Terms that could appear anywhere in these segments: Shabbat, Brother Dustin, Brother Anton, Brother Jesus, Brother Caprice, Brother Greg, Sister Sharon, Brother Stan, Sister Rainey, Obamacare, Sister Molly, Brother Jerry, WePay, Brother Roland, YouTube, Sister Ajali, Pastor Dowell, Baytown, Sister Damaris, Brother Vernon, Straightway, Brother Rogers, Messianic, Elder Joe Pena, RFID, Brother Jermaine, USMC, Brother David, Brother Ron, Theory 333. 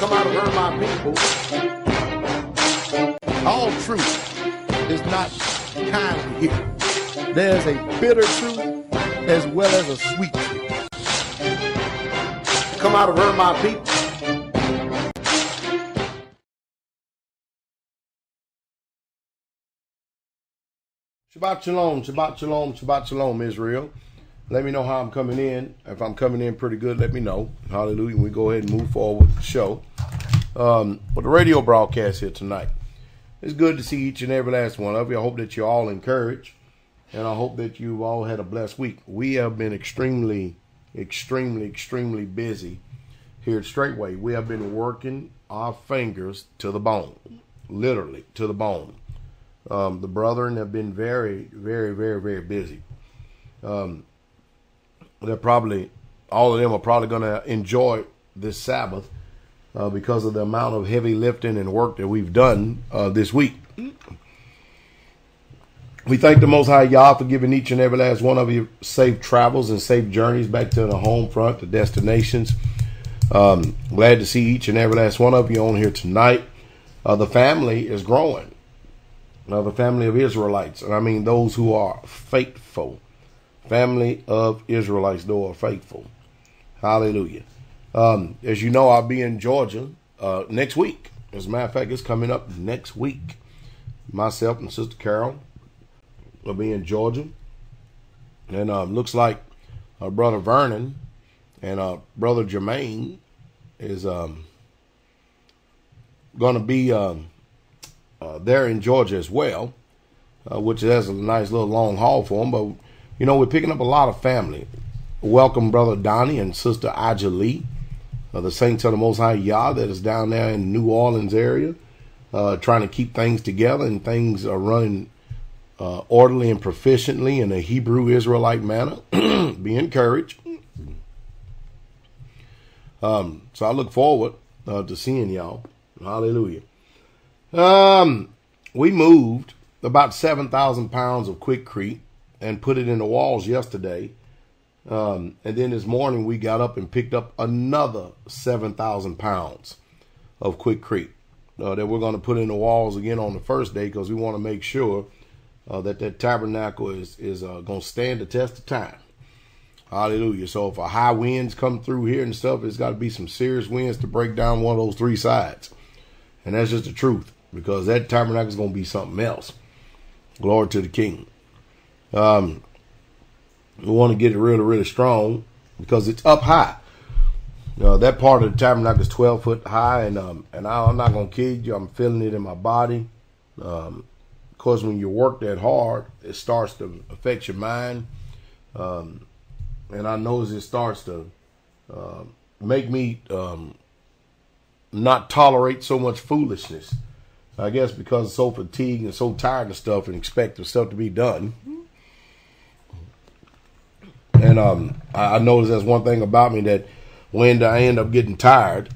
come out of her, my people. All truth is not kind to hear. There's a bitter truth as well as a sweet truth. Come out of her, my people. Shabbat shalom, shabbat shalom, shabbat shalom, Israel. Let me know how I'm coming in. If I'm coming in pretty good, let me know. Hallelujah. We go ahead and move forward with the show. With the radio broadcast here tonight. It's good to see each and every last one of you. I hope that you're all encouraged. And I hope that you've all had a blessed week. We have been extremely busy here at Straightway. We have been working our fingers to the bone. Literally, to the bone. The brethren have been very, very busy. They're probably, all of them are probably going to enjoy this Sabbath because of the amount of heavy lifting and work that we've done this week. We thank the Most High Yah for giving each and every last one of you safe travels and safe journeys back to the home front, the destinations. Glad to see each and every last one of you on here tonight. The family is growing. Now, the family of Israelites, and I mean those who are faithful. Family of Israelites, though, are faithful. Hallelujah. As you know, I'll be in Georgia next week. As a matter of fact, it's coming up next week. Myself and Sister Carol will be in Georgia. And looks like Brother Vernon and Brother Jermaine is going to be there in Georgia as well, which is a nice little long haul for them. But you know, we're picking up a lot of family. Welcome, Brother Donnie and Sister Ajali, the Saints of the Most High Yah that is down there in New Orleans area, trying to keep things together and things are running orderly and proficiently in a Hebrew Israelite manner. Be encouraged. So I look forward to seeing y'all. Hallelujah. We moved about 7,000 pounds of Quikrete and put it in the walls yesterday. And then this morning we got up and picked up another 7,000 pounds of Quikrete that we're going to put in the walls again on the first day because we want to make sure that tabernacle is going to stand the test of time. Hallelujah. So if a high winds come through here and stuff, it's got to be some serious winds to break down one of those three sides. And that's just the truth because that tabernacle is going to be something else. Glory to the King. We want to get it really strong because it's up high. That part of the tabernacle is 12 foot high, and I'm not gonna kid you, I'm feeling it in my body. Of course, when you work that hard, it starts to affect your mind, and I notice it starts to make me not tolerate so much foolishness. I guess because I'm so fatigued and so tired and stuff, and expect the stuff to be done. And I noticed that's one thing about me, that when I end up getting tired,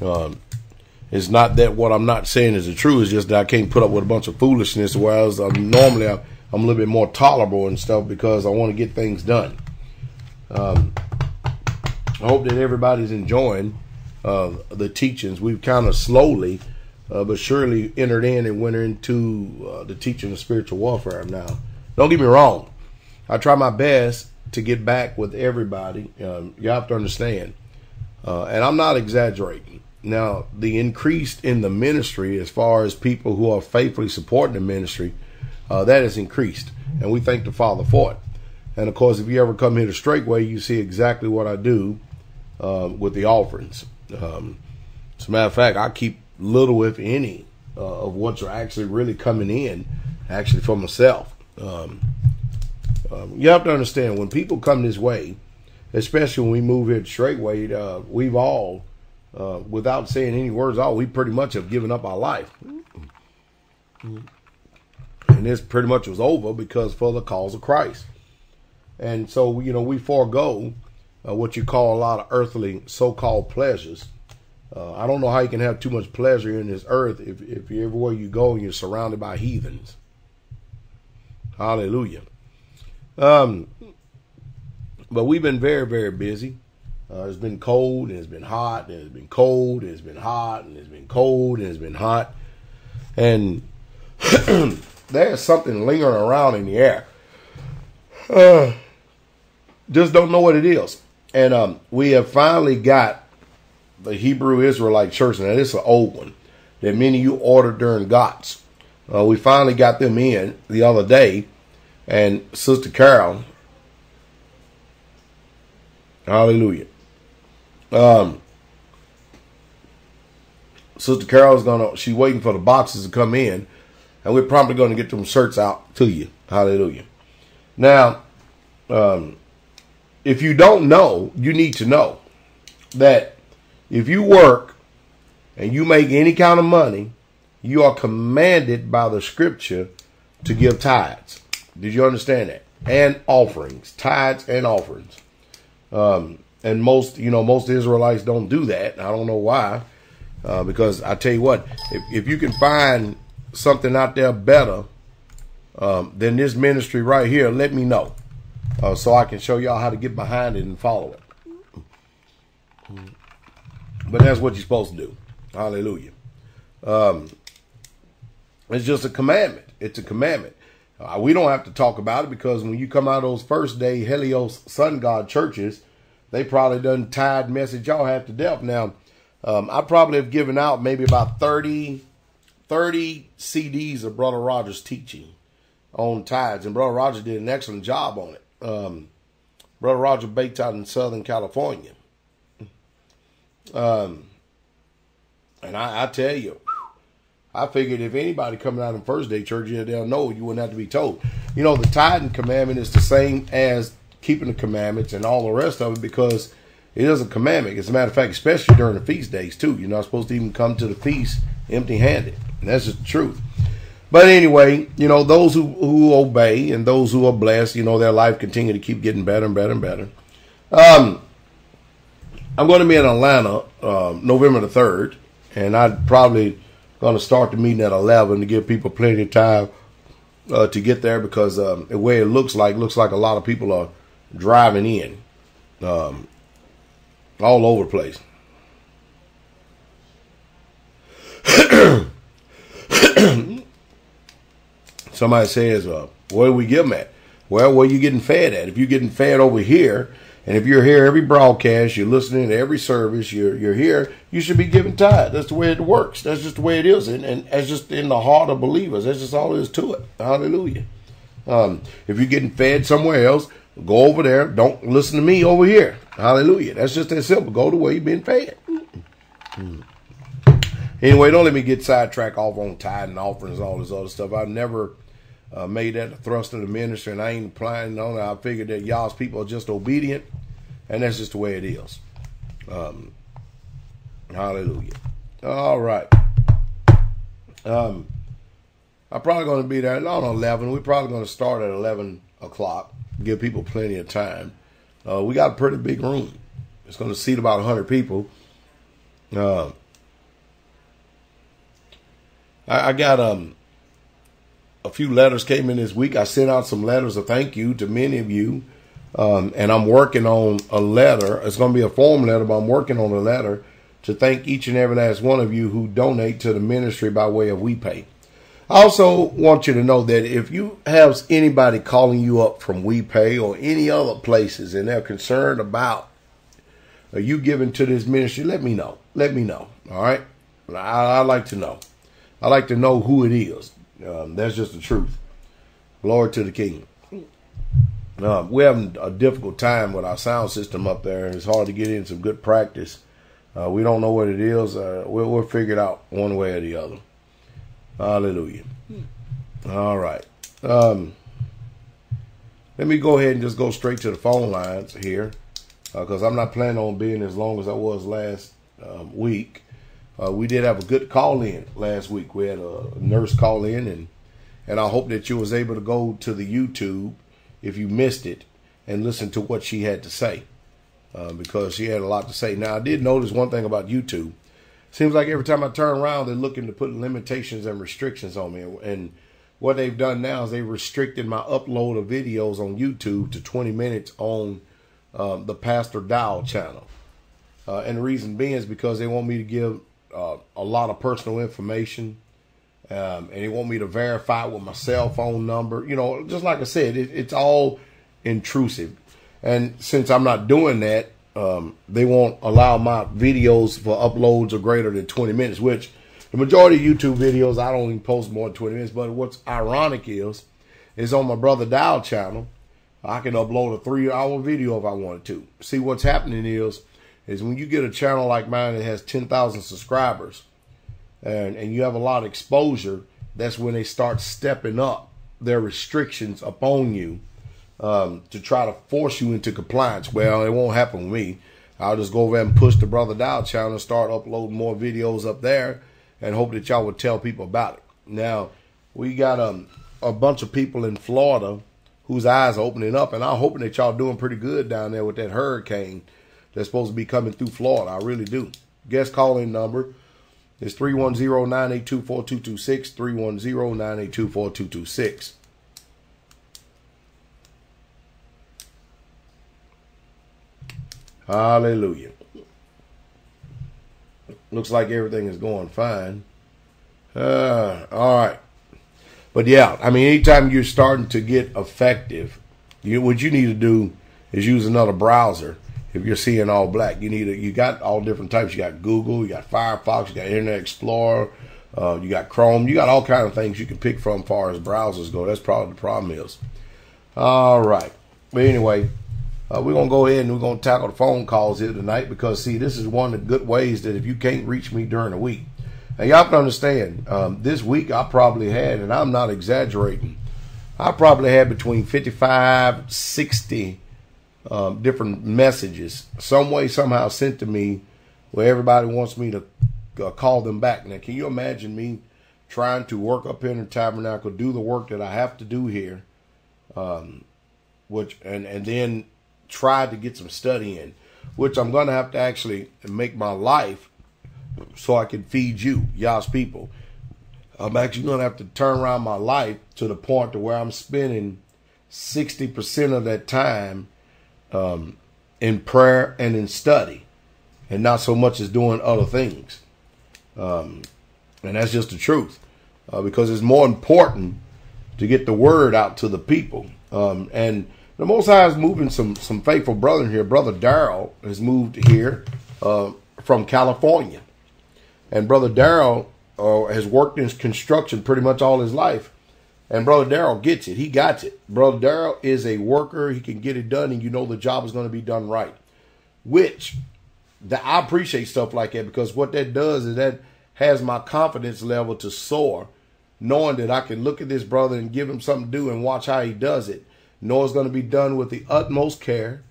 it's not that what I'm not saying is the truth. It's just that I can't put up with a bunch of foolishness, whereas normally I'm a little bit more tolerable and stuff because I want to get things done. I hope that everybody's enjoying the teachings. We've kind of slowly but surely entered in and went into the teaching of spiritual warfare now. Don't get me wrong. I try my best to get back with everybody. You have to understand. And I'm not exaggerating. Now, the increase in the ministry as far as people who are faithfully supporting the ministry, that has increased. And we thank the Father for it. And, of course, if you ever come here to Straightway, you see exactly what I do with the offerings. As a matter of fact, I keep little, if any, of what's actually really coming in, actually for myself. You have to understand, when people come this way, especially when we move here to Straightway, we've all, without saying any words at all, we pretty much have given up our life. And this pretty much was over because for the cause of Christ. And so, you know, we forego what you call a lot of earthly so-called pleasures. I don't know how you can have too much pleasure in this earth if everywhere you go, you're surrounded by heathens. Hallelujah. But we've been very busy. It's been cold and it's been hot and it's been cold and it's been hot and it's been cold and it's been hot. And there's something lingering around in the air. Just don't know what it is. And we have finally got the Hebrew Israelite Church. Now, this is an old one that many of you ordered during GOTS. We finally got them in the other day. And Sister Carol, hallelujah. Sister Carol's she's waiting for the boxes to come in, and we're probably going to get them shirts out to you. Hallelujah. Now, if you don't know, you need to know that if you work and you make any kind of money, you are commanded by the scripture to give tithes. Did you understand that? And offerings, tithes and offerings. And most Israelites don't do that. I don't know why. Because I tell you what, if you can find something out there better than this ministry right here, let me know so I can show y'all how to get behind it and follow it. But that's what you're supposed to do. Hallelujah. It's just a commandment. It's a commandment. We don't have to talk about it, because when you come out of those first day Helios Sun God churches, they probably done tied message y'all have to death. Now, I probably have given out maybe about 30 CDs of Brother Rogers' teaching on tithes, and Brother Rogers did an excellent job on it. Brother Roger baked out in Southern California. And I tell you, I figured if anybody coming out in first day church, they'll know, you wouldn't have to be told. You know, the tithing commandment is the same as keeping the commandments and all the rest of it, because it is a commandment. As a matter of fact, especially during the feast days too, you're not supposed to even come to the feast empty-handed. And that's just the truth. But anyway, you know, those who obey and those who are blessed, you know, their life continue to keep getting better and better and better. I'm going to be in Atlanta November the 3rd, and I'd probably going to start the meeting at 11 to give people plenty of time to get there, because the way it looks like a lot of people are driving in all over the place. Somebody says, where do we give them at? Well, where are you getting fed at? If you're getting fed over here, and if you're here every broadcast, you're listening to every service, you're here, you should be giving tithe. That's the way it works. That's just the way it is. And that's just in the heart of believers. That's just all there is to it. Hallelujah. If you're getting fed somewhere else, go over there. Don't listen to me over here. Hallelujah. That's just that simple. Go the way you've been fed. Anyway, don't let me get sidetracked off on tithe and offerings and all this other stuff. I've never made that a thrust of the ministry, and I ain't planning on it. I figured that y'all's people are just obedient, and that's just the way it is. Hallelujah. All right. I'm probably going to be there not 11. We're probably going to start at 11 o'clock, give people plenty of time. We got a pretty big room. It's going to seat about 100 people. I got a few letters came in this week. I sent out some letters of thank you to many of you. And I'm working on a letter. It's going to be a form letter, but I'm working on a letter to thank each and every last one of you who donate to the ministry by way of WePay. I also want you to know that if you have anybody calling you up from WePay or any other places and they're concerned about you giving to this ministry, let me know. Let me know. All right. I like to know. I like to know who it is. That's just the truth. Glory to the King. We're having a difficult time with our sound system up there. It's hard to get in some good practice. We don't know what it is. We'll figure it out one way or the other. Hallelujah. All right. Let me go ahead and just go straight to the phone lines here, because I'm not planning on being as long as I was last week. We did have a good call in last week. We had a nurse call in, and I hope that you was able to go to the YouTube if you missed it and listen to what she had to say, because she had a lot to say. Now, I did notice one thing about YouTube. Seems like every time I turn around, they're looking to put limitations and restrictions on me. And what they've done now is they've restricted my upload of videos on YouTube to 20 minutes on the Pastor Dowell channel. And the reason being is because they want me to give a lot of personal information, and they want me to verify with my cell phone number. You know, just like I said, it's all intrusive. And since I'm not doing that, they won't allow my videos for uploads of greater than 20 minutes, which the majority of YouTube videos, I don't even post more than 20 minutes. But what's ironic is on my Brother Dowell channel, I can upload a 3-hour video if I wanted to. See, what's happening is when you get a channel like mine that has 10,000 subscribers and you have a lot of exposure, that's when they start stepping up their restrictions upon you to try to force you into compliance. Well, it won't happen with me. I'll just go over and push the Brother Dowell channel and start uploading more videos up there and hope that y'all would tell people about it. Now, we got a bunch of people in Florida whose eyes are opening up, and I'm hoping that y'all doing pretty good down there with that hurricane that's supposed to be coming through Florida. I really do. Guest call-in number is 310-982-4226, 310-982-4226. Hallelujah. Looks like everything is going fine. All right. But yeah, I mean, anytime you're starting to get effective, what you need to do is use another browser. If you're seeing all black, you got all different types. You got Google, you got Firefox, you got Internet Explorer, you got Chrome, you got all kinds of things you can pick from as far as browsers go. That's probably the problem is. All right. But anyway, we're going to go ahead and we're going to tackle the phone calls here tonight because, see, this is one of the good ways that if you can't reach me during the week. And y'all can understand, this week I probably had, and I'm not exaggerating, I probably had between 55, 60 different messages some way, somehow sent to me where everybody wants me to call them back. Now, can you imagine me trying to work up here in the tabernacle, do the work that I have to do here, and then try to get some study in, which I'm going to have to actually make my life so I can feed you, y'all's people. I'm actually going to have to turn around my life to the point to where I'm spending 60% of that time in prayer and in study and not so much as doing other things. And that's just the truth because it's more important to get the word out to the people. And the Most High is moving some faithful brethren here. Brother Dowell has moved here from California. And Brother Dowell has worked in construction pretty much all his life. And Brother Dowell gets it. He got it. Brother Dowell is a worker. He can get it done, and you know the job is going to be done right. Which, I appreciate stuff like that because what that does is that has my confidence level to soar, knowing that I can look at this brother and give him something to do and watch how he does it. Know it's going to be done with the utmost care.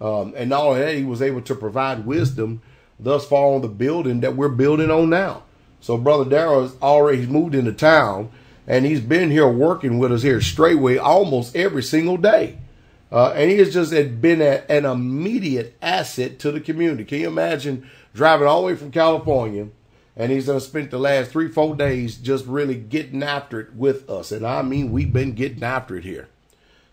And not only that, he was able to provide wisdom thus far on the building that we're building on now. So Brother Dowell has already moved into town, and he's been here working with us here at Straightway almost every single day. And he has just been an immediate asset to the community. Can you imagine driving all the way from California, and he's done spent the last 3-4 days just really getting after it with us. And I mean, we've been getting after it here.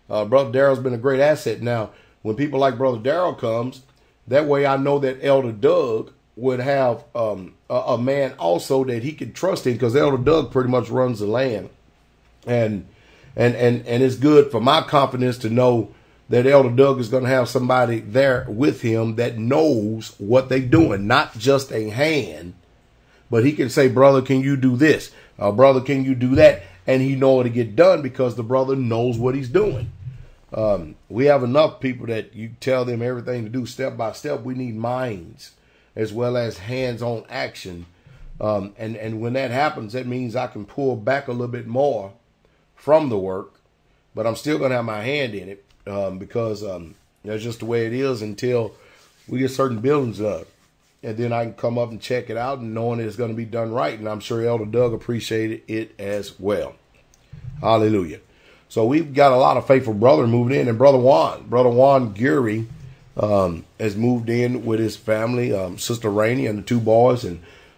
Brother Dowell's been a great asset. Now, when people like Brother Dowell comes, that way I know that Elder Doug would have a man also that he could trust in, because Elder Doug pretty much runs the land. And it's good for my confidence to know that Elder Doug is going to have somebody there with him that knows what they're doing, not just a hand, but he can say, brother, can you do this? Brother, can you do that? And he know it'll get done because the brother knows what he's doing. We have enough people that you tell them everything to do step by step. We need minds as well as hands-on action. And when that happens, that means I can pull back a little bit more from the work, but I'm still going to have my hand in it because that's just the way it is until we get certain buildings up. And then I can come up and check it out and knowing it's going to be done right. And I'm sure Elder Doug appreciated it as well. Hallelujah. So we've got a lot of faithful brethren moving in. And Brother Juan Geary has moved in with his family, Sister Rainey and the 2 boys.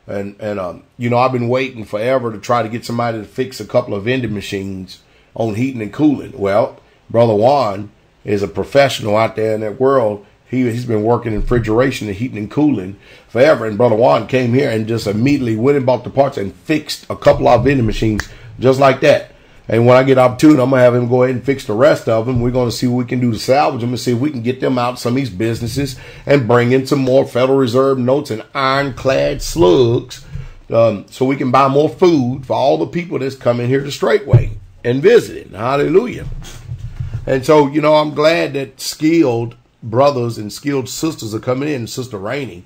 And you know, I've been waiting forever to try to get somebody to fix a couple of vending machines on heating and cooling. Well, Brother Juan is a professional out there in that world. He's been working in refrigeration and heating and cooling forever. And Brother Juan came here and just immediately went and bought the parts and fixed a couple of vending machines just like that. And when I get opportune, I'm going to have him go ahead and fix the rest of them. We're going to see what we can do to salvage them and see if we can get them out of some of these businesses and bring in some more Federal Reserve notes and ironclad slugs so we can buy more food for all the people that's coming here to Straightway and visiting. Hallelujah. And so, you know, I'm glad that skilled brothers and skilled sisters are coming in. Sister Rainey.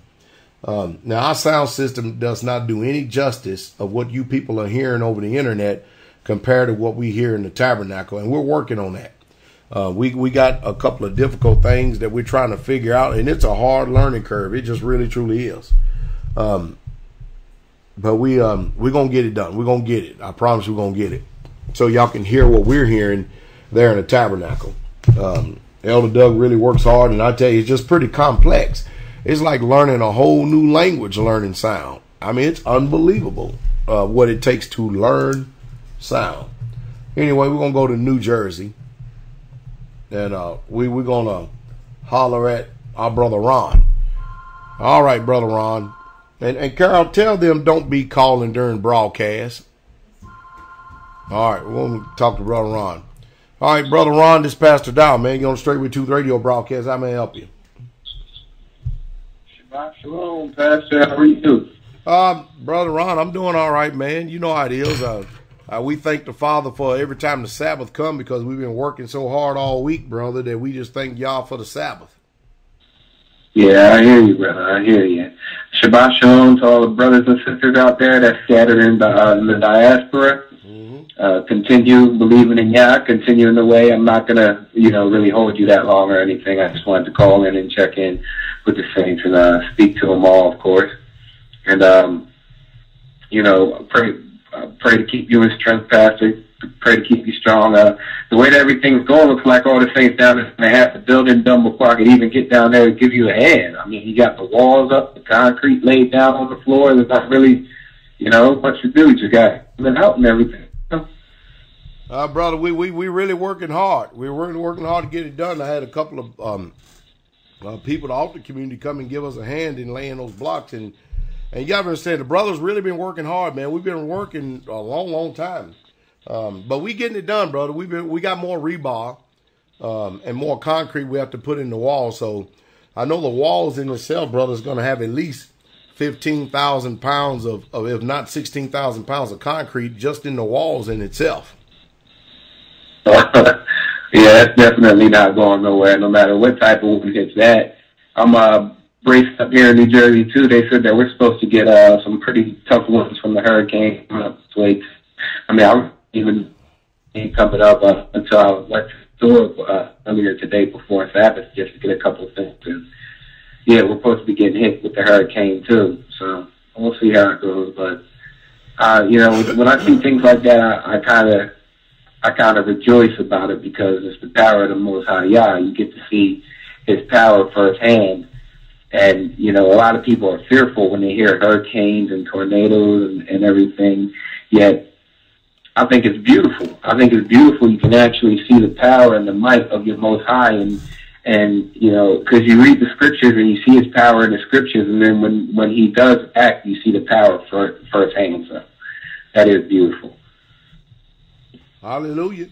Now, our sound system does not do any justice of what you people are hearing over the internet compared to what we hear in the tabernacle. And we're working on that. We got a couple of difficult things that we're trying to figure out, and it's a hard learning curve. It just really, truly is. But we're going to get it done. We're going to get it. I promise we're going to get it. So y'all can hear what we're hearing there in the tabernacle. Elder Doug really works hard, and I tell you, it's just pretty complex. It's like learning a whole new language, learning sound. I mean, it's unbelievable what it takes to learn sound. Anyway, we're going to go to New Jersey, and we're going to holler at our brother Ron. All right, brother Ron. And Carol, tell them don't be calling during broadcast. All right, we'll talk to brother Ron. All right, brother Ron, this is Pastor Dowell, man. You're on Straightway Truth Radio broadcast. I may help you. Shabbat shalom, Pastor. How are you doing? Brother Ron, I'm doing all right, man. You know how it is. We thank the Father for every time the Sabbath come because we've been working so hard all week, brother, that we just thank y'all for the Sabbath. Yeah, I hear you, brother. I hear you. Shabbat shalom to all the brothers and sisters out there that's scattered in the diaspora. Continue believing in Yah, continue in the way. I'm not going to, you know, really hold you that long or anything. I just wanted to call in and check in with the saints and speak to them all, of course. And, you know, pray to keep you in strength, Pastor. Pray to keep you strong. The way that everything's going looks like all the saints down there going to have the building done before I could even get down there to give you a hand. I mean, you got the walls up, the concrete laid down on the floor. There's not really, you know, much to do. You got them out and everything. Brother, we really working hard. We're really working hard to get it done. I had a couple of people in the altar community come and give us a hand in laying those blocks. And you got to understand, the brothers really been working hard, man. We've been working a long, long time. But we getting it done, brother. We got more rebar and more concrete we have to put in the wall. So I know the walls in itself, brother, is going to have at least 15,000 pounds of, if not 16,000 pounds of concrete just in the walls in itself. Yeah, that's definitely not going nowhere, no matter what type of wind hits that. I'm braced up here in New Jersey, too. They said that we're supposed to get some pretty tough winds from the hurricane coming up this week. I mean, I even ain't coming up until I went to the store earlier today before Sabbath just to get a couple of things. And yeah, we're supposed to be getting hit with the hurricane, too. So we'll see how it goes. But, you know, when I see things like that, I kind of rejoice about it because it's the power of the Most High Yah. You get to see his power firsthand. And, you know, a lot of people are fearful when they hear hurricanes and tornadoes and everything. Yet, I think it's beautiful. I think it's beautiful. You can actually see the power and the might of your Most High. And you know, because you read the scriptures and you see his power in the scriptures. And then when he does act, you see the power firsthand. So that is beautiful. Hallelujah.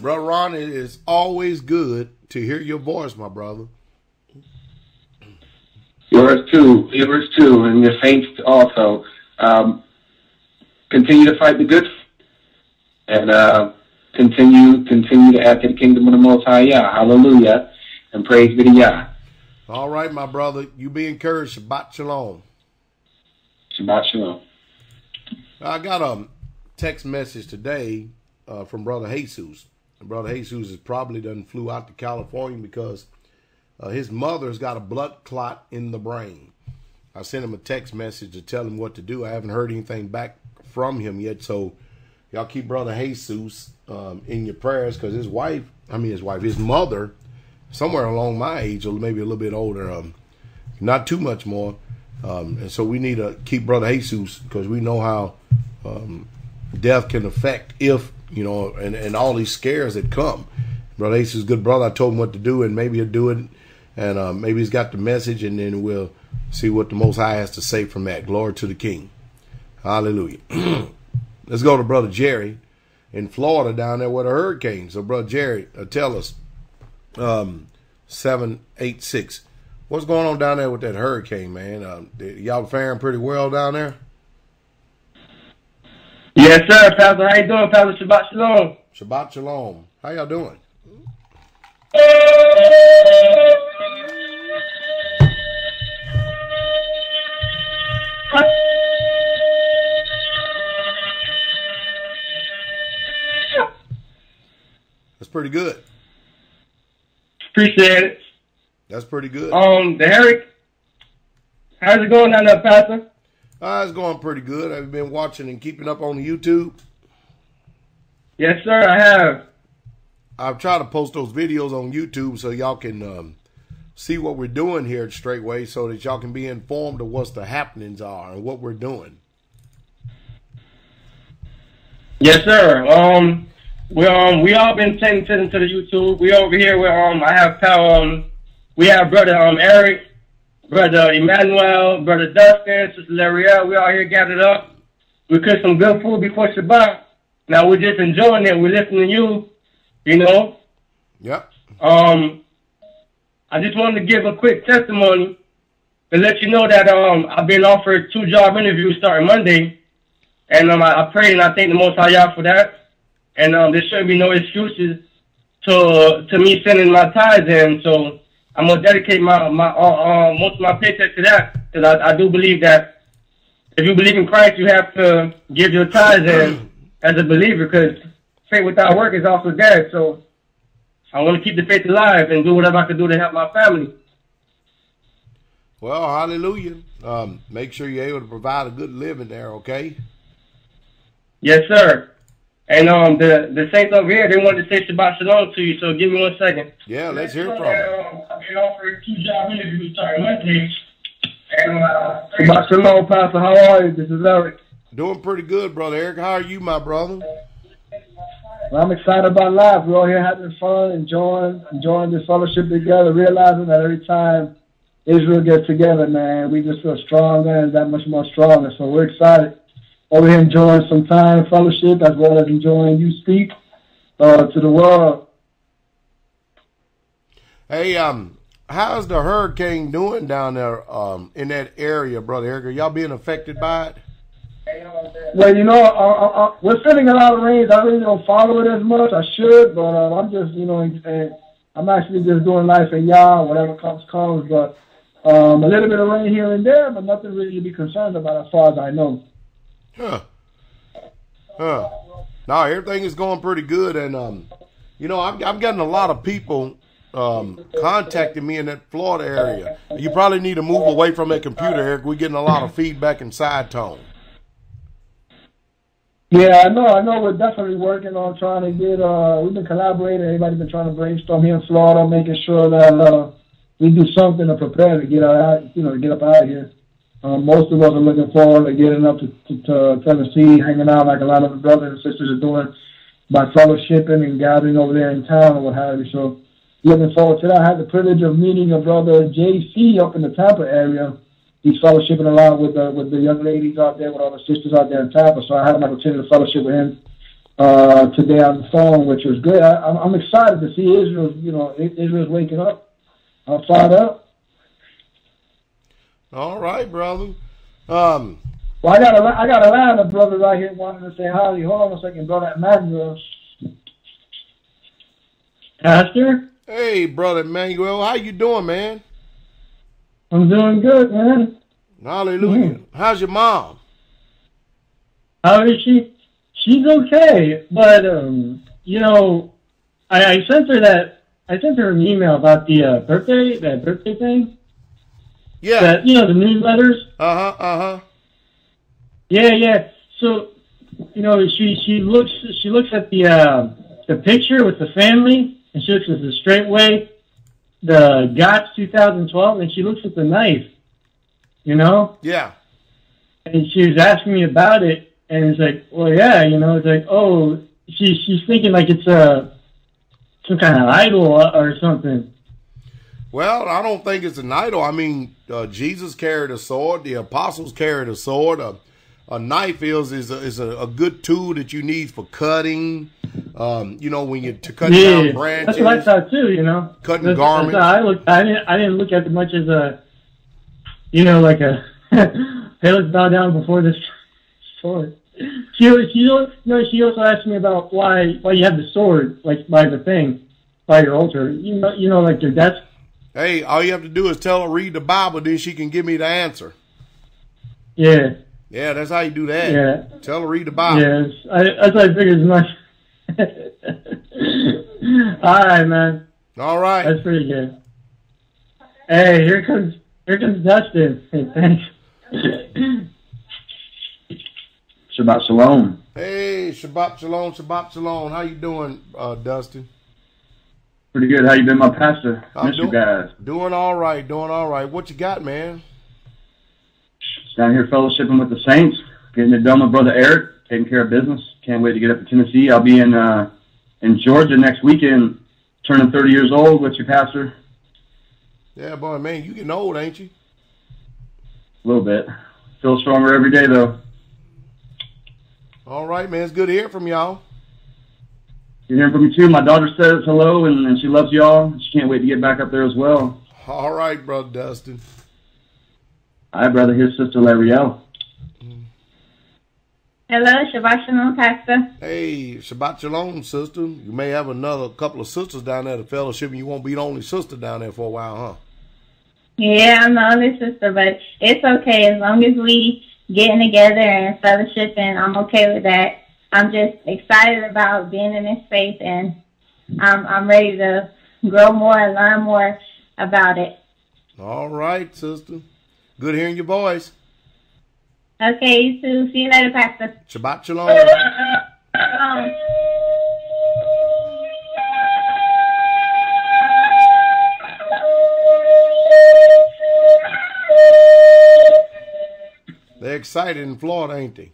Brother Ron, it is always good to hear your voice, my brother. Yours too. Yours too. And the saints also. Continue to fight the good and continue to act in the kingdom of the Most High Yah. Hallelujah. And praise be to Yah. All right, my brother. You be encouraged. Shabbat shalom. Shabbat shalom. I got a text message today. From Brother Jesus. And Brother Jesus is probably done flew out to California because his mother's got a blood clot in the brain. I sent him a text message to tell him what to do. I haven't heard anything back from him yet. So y'all keep Brother Jesus in your prayers because his mother, somewhere along my age or maybe a little bit older, not too much more. And so we need to keep Brother Jesus because we know how death can affect if you know, and all these scares that come. Brother Ace is a good brother. I told him what to do, and maybe he'll do it and maybe he's got the message, and then we'll see what the Most High has to say from that. Glory to the King. Hallelujah. Let's go to Brother Jerry in Florida, down there with a hurricane. So Brother Jerry, tell us 786. What's going on down there with that hurricane, man? Y'all faring pretty well down there? Yes, sir, Pastor. How you doing, Pastor? Shabbat Shalom. Shabbat Shalom. How y'all doing? That's pretty good. Appreciate it. That's pretty good. The Eric, how's it going down there, Pastor? It's going pretty good. I've been watching and keeping up on YouTube. Yes, sir, I have. I've tried to post those videos on YouTube so y'all can see what we're doing here at Straightway, so that y'all can be informed of what the happenings are and what we're doing. Yes, sir. We all been tending to the YouTube. We over here where I have we have Brother Eric, Brother Emmanuel, Brother Dustin, Sister Laura. We all here gathered up. We cooked some good food before Shabbat. Now we're just enjoying it. We're listening to you, you know. Yep. I just wanted to give a quick testimony and let you know that I've been offered 2 job interviews starting Monday, and I pray and I thank the Most High Yah for that. And there shouldn't be no excuses to me sending my tithes in. So I'm gonna dedicate most of my paycheck to that, because I do believe that if you believe in Christ, you have to give your tithes in as a believer, because faith without work is also dead. So I want to keep the faith alive and do whatever I can do to help my family. Well, hallelujah. Make sure you're able to provide a good living there, okay? Yes, sir. And the saints over here, they wanted to say Shabbat Shalom to you, so give me 1 second. Yeah, let's hear from them. I've been offered 2 job interviews starting Monday. And Shabbat Shalom, Pastor. How are you? This is Eric. Doing pretty good, Brother Eric. How are you, my brother? Well, I'm excited about life. We're all here having fun, enjoying this fellowship together, realizing that every time Israel gets together, man, we just feel stronger and that much more stronger. So we're excited. Over here enjoying some time, fellowship, as well as enjoying you speak to the world. Hey, how's the hurricane doing down there in that area, Brother Eric? Are y'all being affected by it? Well, you know, we're sending a lot of rains. I really don't follow it as much. I should, but I'm just, you know, I'm actually just doing life and y'all, whatever comes. But a little bit of rain here and there, but nothing really to be concerned about as far as I know. Huh. Huh. No, everything is going pretty good. And, you know, I'm getting a lot of people contacting me in that Florida area. You probably need to move away from that computer, Eric. We're getting a lot of feedback and side tone. Yeah, I know. We're definitely working on trying to get, we've been collaborating. Everybody's been trying to brainstorm here in Florida, making sure that we do something to prepare to get up out of here. Most of us are looking forward to getting up to Tennessee, hanging out like a lot of the brothers and sisters are doing by fellowshipping and gathering over there in town or what have you. So looking forward to that. I had the privilege of meeting a brother, JC, up in the Tampa area. He's fellowshipping a lot with the young ladies out there, with all the sisters out there in Tampa. So I had an opportunity to fellowship with him today on the phone, which was good. I'm excited to see Israel. You know, Israel's waking up. I'm fired up. All right, brother. Well, I got a line of brothers out here wanting to say hi. Hold on a second, Brother Emmanuel. Pastor? Hey, Brother Emmanuel. How you doing, man? I'm doing good, man. Hallelujah. How's your mom? How is she? She's okay, but you know, I sent her an email about the birthday thing. Yeah. You know, the newsletters. Yeah. So, you know, she looks at the picture with the family, and she looks at the Straightway, the GOTS 2012, and she looks at the knife. You know? Yeah. And she was asking me about it, and it's like, well, yeah, you know, it's like, oh, she's thinking like it's some kind of idol or something. Well, I don't think it's an idol. I mean, Jesus carried a sword. The apostles carried a sword. A knife is a good tool that you need for cutting. You know, when you're cutting down branches. That's what I thought too. You know, cutting garments. I didn't look at it much as a, you know, like a hey, let's bow down before this sword. She also asked me about why you have the sword like by the thing, by your altar. You know, like your desk. Hey, all you have to do is tell her read the Bible, then she can give me the answer. Yeah. Yeah, that's how you do that. Yeah. Tell her read the Bible. Yes, that's how I figured as much. All right, man. All right. That's pretty good. Hey, here comes Dustin. Hey, thanks. Shabbat shalom. Hey, Shabbat shalom, Shabbat shalom. How you doing, Dustin? Pretty good. How you been, my pastor? Miss you guys. Doing all right. Doing all right. What you got, man? Down here fellowshipping with the saints, getting it done with Brother Eric, taking care of business. Can't wait to get up to Tennessee. I'll be in Georgia next weekend, turning 30 years old with your pastor. Yeah, boy, man, you getting old, ain't you? A little bit. Feel stronger every day, though. All right, man. It's good to hear from y'all. You're hearing from me, too. My daughter says hello, and she loves y'all. She can't wait to get back up there as well. All right, Brother Dustin. Hi, brother. Here's Sister Laura. Hello, Shabbat Shalom, Pastor. Hey, Shabbat Shalom, sister. You may have another couple of sisters down there to fellowship, and you won't be the only sister down there for a while, huh? Yeah, I'm the only sister, but it's okay. As long as we getting together and fellowshipping, I'm okay with that. I'm just excited about being in this faith, and I'm ready to grow more and learn more about it. All right, sister. Good hearing your voice. Okay, you too. See you later, Pastor. Shabbat shalom. They're excited in Florida, ain't they?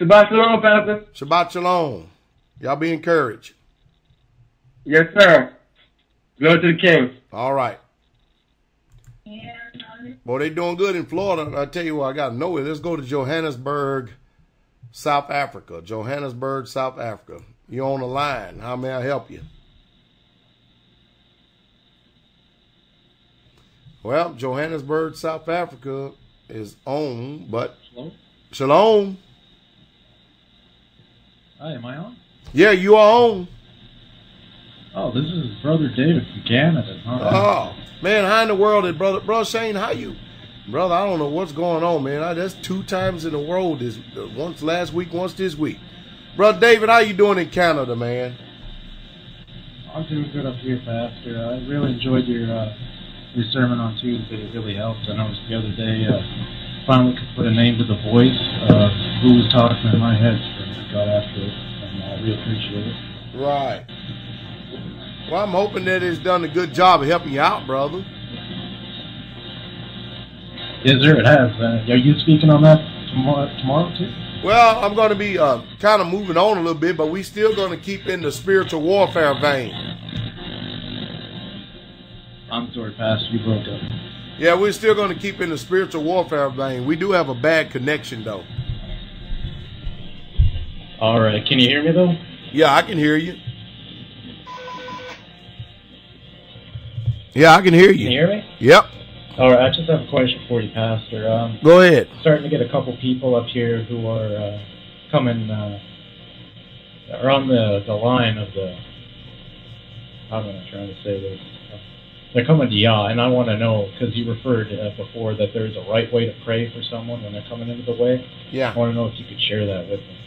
Shabbat shalom, Pastor. Shabbat shalom. Y'all be encouraged. Yes, sir. Glory to the King. All right. Yeah. Boy, they doing good in Florida. I tell you what, I got to know it. Let's go to Johannesburg, South Africa. Johannesburg, South Africa. You're on the line. How may I help you? Well, Johannesburg, South Africa is on, but... Shalom. Shalom. Hi, am I on? Yeah, you are on. Oh, this is Brother David from Canada. Huh? Oh. Man, how in the world did Brother Shane, how you? Brother, I don't know what's going on, man. That's two times in a row, once last week, once this week. Brother David, how you doing in Canada, man? I'm doing good up here, Pastor. I really enjoyed your sermon on Tuesday. It really helped. I noticed the other day, finally could put a name to the voice of who was talking in my head and got after it, and I really appreciate it. Right. Well, I'm hoping that it's done a good job of helping you out, brother. Yes, sir, it has. Are you speaking on that tomorrow too? Well, I'm going to be kind of moving on a little bit, but we still going to keep in the spiritual warfare vein. I'm sorry, Pastor, you broke up. Yeah, we're still going to keep in the spiritual warfare vein. We do have a bad connection, though. All right. Can you hear me, though? Yeah, I can hear you. Yeah, I can hear you. Can you hear me? Yep. All right, I just have a question for you, Pastor. Go ahead. Starting to get a couple people up here who are coming, are on the line of the, how am I trying to say this? They're coming to Yah, and I want to know, because you referred before that there's a right way to pray for someone when they're coming into the way. Yeah. I want to know if you could share that with me.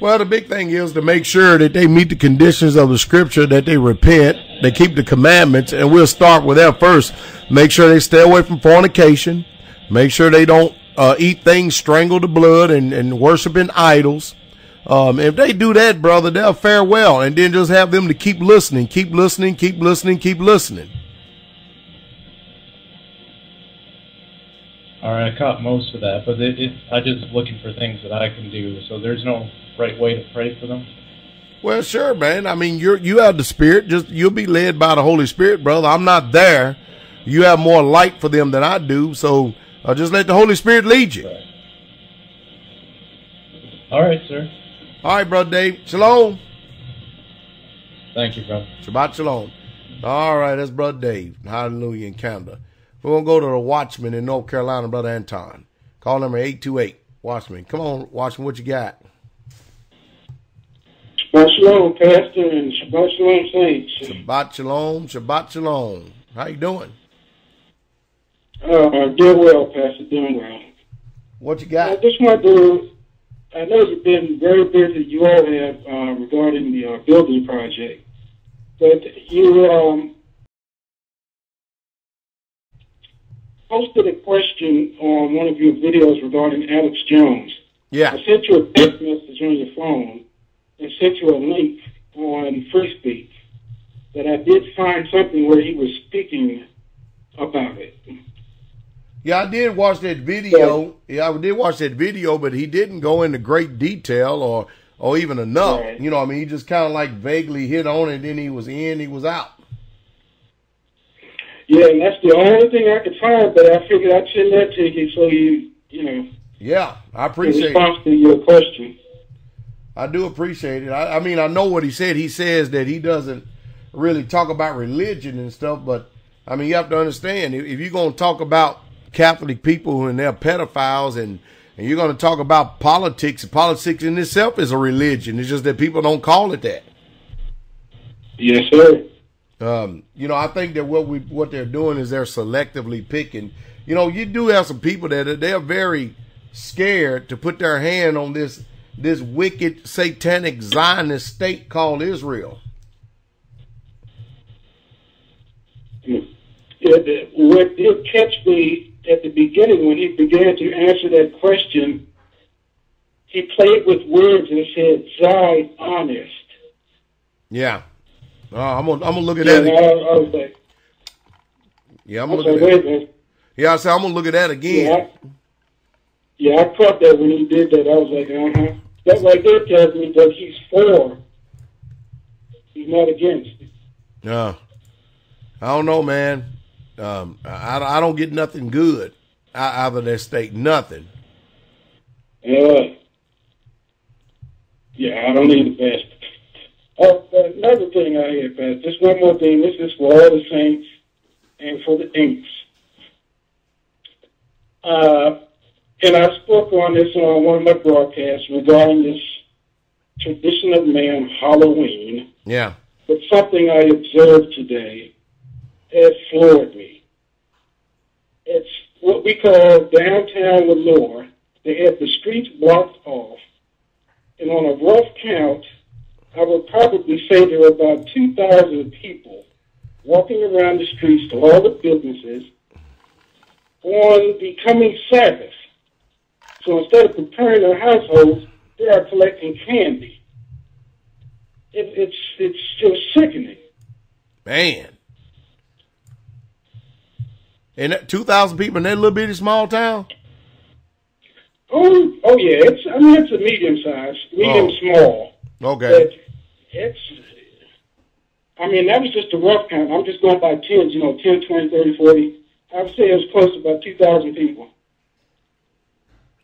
Well, the big thing is to make sure that they meet the conditions of the scripture, that they repent, they keep the commandments, and we'll start with that first. Make sure they stay away from fornication. Make sure they don't eat things strangled to blood and worshiping idols. If they do that, brother, they'll fare well, and then just have them to keep listening, keep listening, keep listening, keep listening. All right, I caught most of that, but I'm just looking for things that I can do, so there's no right way to pray for them? Well, sure, man. I mean, you have the Spirit. Just you'll be led by the Holy Spirit, brother. I'm not there. You have more light for them than I do, so just let the Holy Spirit lead you. All right, sir. All right, Brother Dave. Shalom. Thank you, brother. Shabbat shalom. All right, that's Brother Dave. Hallelujah in Canada. We're going to go to the Watchman in North Carolina, Brother Anton. Call number 828. Watchman. Come on, Watchman, what you got? Shabbat shalom, Pastor, and Shabbat shalom, saints. Shabbat shalom, Shabbat shalom. How you doing? Doing well, Pastor, doing well. What you got? I just wanted to, I know you've been very busy, you all have, regarding the building project, but you posted a question on one of your videos regarding Alex Jones. Yeah. I sent you a text message on your phone and sent you a link on Frisbee that I did find something where he was speaking about it. Yeah, I did watch that video. Yeah, I did watch that video, but he didn't go into great detail or even enough. Right. You know, I mean, he just kind of like vaguely hit on it, then he was in, he was out. Yeah, and that's the only thing I could find, but I figured I'd send that to you so you know. Yeah, I appreciate it. In response to your question. I do appreciate it. I mean, I know what he said. He says that he doesn't really talk about religion and stuff, but, I mean, you have to understand, if you're going to talk about Catholic people and they're pedophiles and you're going to talk about politics, politics in itself is a religion. It's just that people don't call it that. Yes, sir. You know, I think that what they're doing is they're selectively picking. You know, you do have some people that they're very scared to put their hand on this wicked satanic Zionist state called Israel. What did catch me at the beginning when he began to answer that question, he played with words and said, Zionist. Yeah. I'm gonna look at that again. I was like, yeah, I'm going to look at that. Yeah, I said, I'm going to look at that again. Yeah, I caught that when he did that. I was like, uh-huh. That right there tells me that he's for. He's not against. No. I don't know, man. I don't get nothing good out of that state. Nothing. Yeah, I don't need the best. Oh, another thing I hear, Pat. Just one more thing. This is for all the saints and for the inks. And I spoke on this on one of my broadcasts regarding this tradition of man, Halloween. Yeah. But something I observed today, it floored me. It's what we call downtown Lenore. They have the streets blocked off. And on a rough count, I would probably say there were about 2,000 people walking around the streets to all the businesses on the coming Sabbath. So instead of preparing their households, they are collecting candy. It's just sickening. Man. And that 2,000 people in that little bitty small town? Oh yeah. I mean, it's a medium small. Okay. That was just a rough count. I'm just going by tens, you know, 10, 20, 30, 40. I would say it was close to about 2,000 people.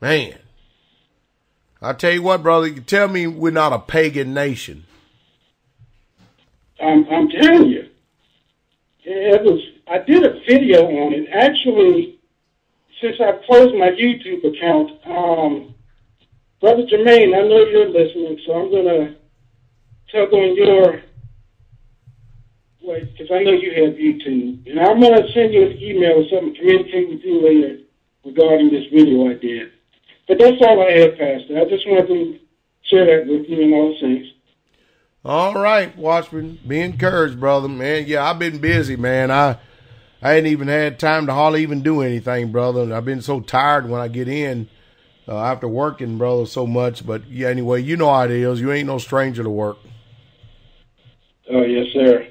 Man, I tell you what, brother, you tell me we're not a pagan nation. I'm telling you, I did a video on it. Actually, since I closed my YouTube account, Brother Jermaine, I know you're listening, so I'm gonna tug on your way because I know you have YouTube, and I'm gonna send you an email or something, communicate with you later regarding this video I did. But that's all I had, Pastor. I just wanted to share that with you and all things. All right, Watchman. Be encouraged, brother, man. Yeah, I've been busy, man. I ain't even had time to hardly even do anything, brother. I've been so tired when I get in after working, brother, so much. But, yeah, anyway, you know how it is. You ain't no stranger to work. Oh, yes, sir.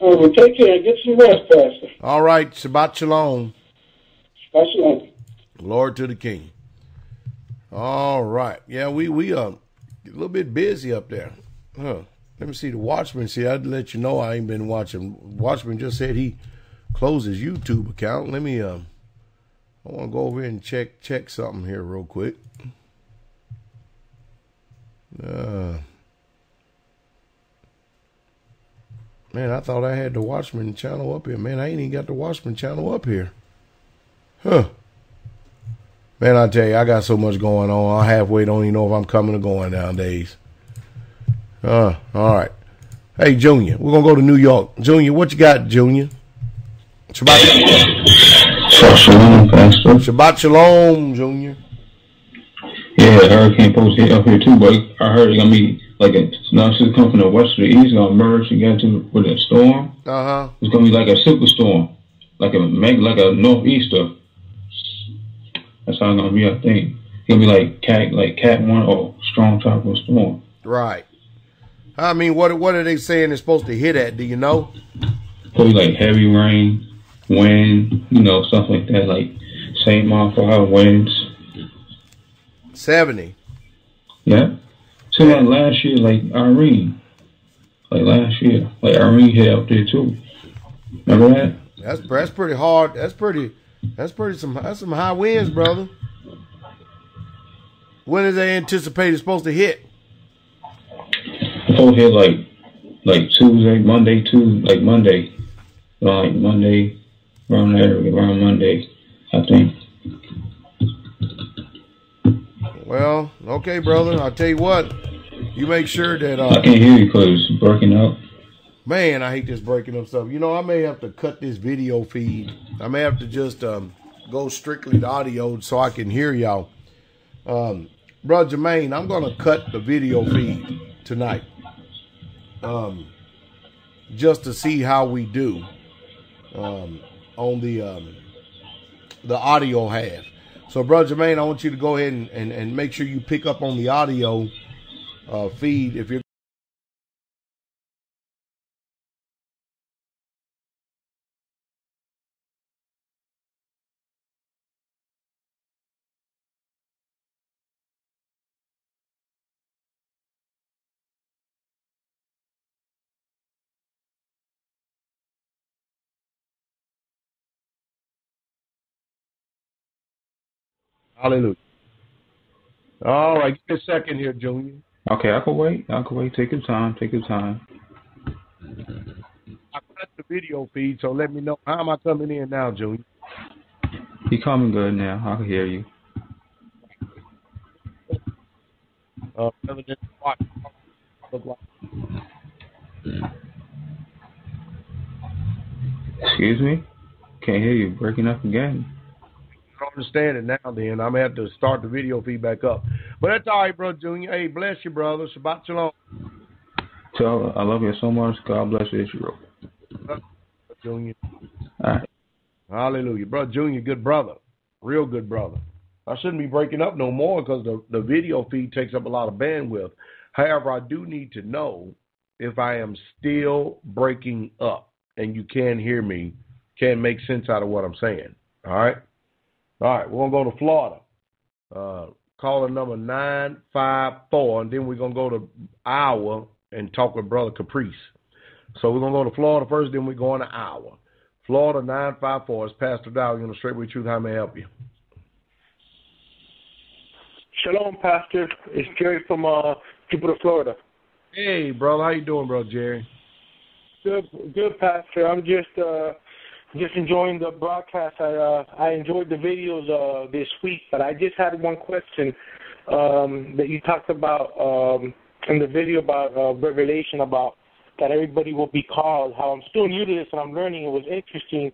Oh, well, take care. Get some rest, Pastor. All right. Shabbat shalom. Shabbat shalom. Glory to the King. All right. Yeah, we a little bit busy up there. Huh. Let me see the Watchman. See, I'd let you know I ain't been watching. Watchman just said he closed his YouTube account. Let me, I want to go over here and check something here real quick. Man, I thought I had the Watchman channel up here. Man, I ain't even got the Watchman channel up here. Huh. Man, I tell you, I got so much going on. I halfway don't even know if I'm coming or going nowadays. All right. Hey, Junior, we're going to go to New York. Junior, what you got, Junior? Shabbat Shalom, Pastor. Shabbat Shalom, Junior. Yeah, the hurricane post up here too, but I heard it's going to be like a, now she's coming from the west to the east, going to merge together with a storm. Uh-huh. It's going to be like a superstorm, like a northeaster. That's how it's going to be, I think. It's going to be like Cat 1 or strong tropical storm. Right. I mean, what are they saying it's supposed to hit at? Do you know? Probably like heavy rain, wind, you know, stuff like that. Like St. Mile for our winds. 70. Yeah. So like last year, like Irene. Like last year. Like Irene hit out there too. Remember that? That's pretty hard. That's some high winds, brother. When is they anticipated it's supposed to hit? Supposed to hit like Tuesday, Monday, Monday, around Monday, I think. Well, okay, brother. I'll tell you what. You make sure that I can't hear you because it's breaking up. Man, I hate this breaking up stuff. You know, I may have to cut this video feed. I may have to just go strictly to audio so I can hear y'all. Brother Jermaine, I'm gonna cut the video feed tonight, just to see how we do on the audio half. So, Brother Jermaine, I want you to go ahead and make sure you pick up on the audio feed if you're. Hallelujah. All right, give me a second here, Junior. Okay, I can wait. I can wait. Take your time. Take your time. I cut the video feed, so let me know. How am I coming in now, Junior? You're coming good now. I can hear you. Excuse me? Can't hear you. Breaking up again. I don't understand it now, then. I'm going to have to start the video feed back up. But that's all right, Brother Junior. Hey, bless you, brother. Shabbat Shalom. So, I love you so much. God bless Israel. Junior. All right. Hallelujah. Brother Junior, good brother. Real good brother. I shouldn't be breaking up no more because the video feed takes up a lot of bandwidth. However, I do need to know if I am still breaking up and you can't hear me, can't make sense out of what I'm saying. All right? All right, we're going to go to Florida. Caller number 954, and then we're going to go to Iowa and talk with Brother Caprice. So we're going to go to Florida first, then we're going to Iowa. Florida 954 is Pastor Dowell. You're on the Straightway Truth. How may I help you? Shalom, Pastor. It's Jerry from Jupiter, Florida. Hey, brother. How you doing, Brother Jerry? Good, Pastor. I'm just enjoying the broadcast. I enjoyed the videos this week, but I just had one question that you talked about in the video about Revelation, about that everybody will be called. How I'm still new to this and I'm learning. It was interesting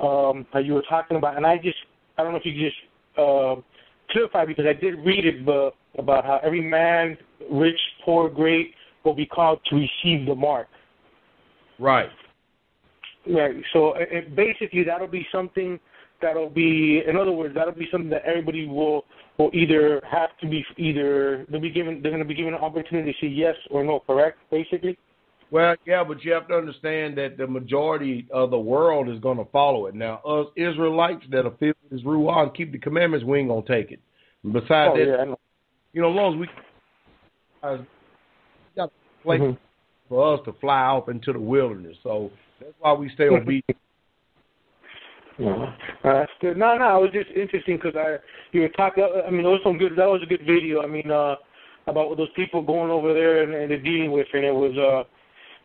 how you were talking about, and I don't know if you could just clarify, because I did read it, but about how every man, rich, poor, great, will be called to receive the mark. Right. Right, so basically that'll be something that'll be, in other words, that'll be something that everybody will either have to be, either they're going to be given an opportunity to say yes or no, correct, basically? Well, yeah, but you have to understand that the majority of the world is going to follow it. Now, us Israelites that fulfill his ruah and keep the commandments, we ain't going to take it. Besides that, yeah, you know, as long as we got a place for us to fly off into the wilderness. So that's why we stay obedient. That's good. No, it was just interesting because you were talking. I mean, that was a good video. I mean, about those people going over there and they're dealing with, and it was,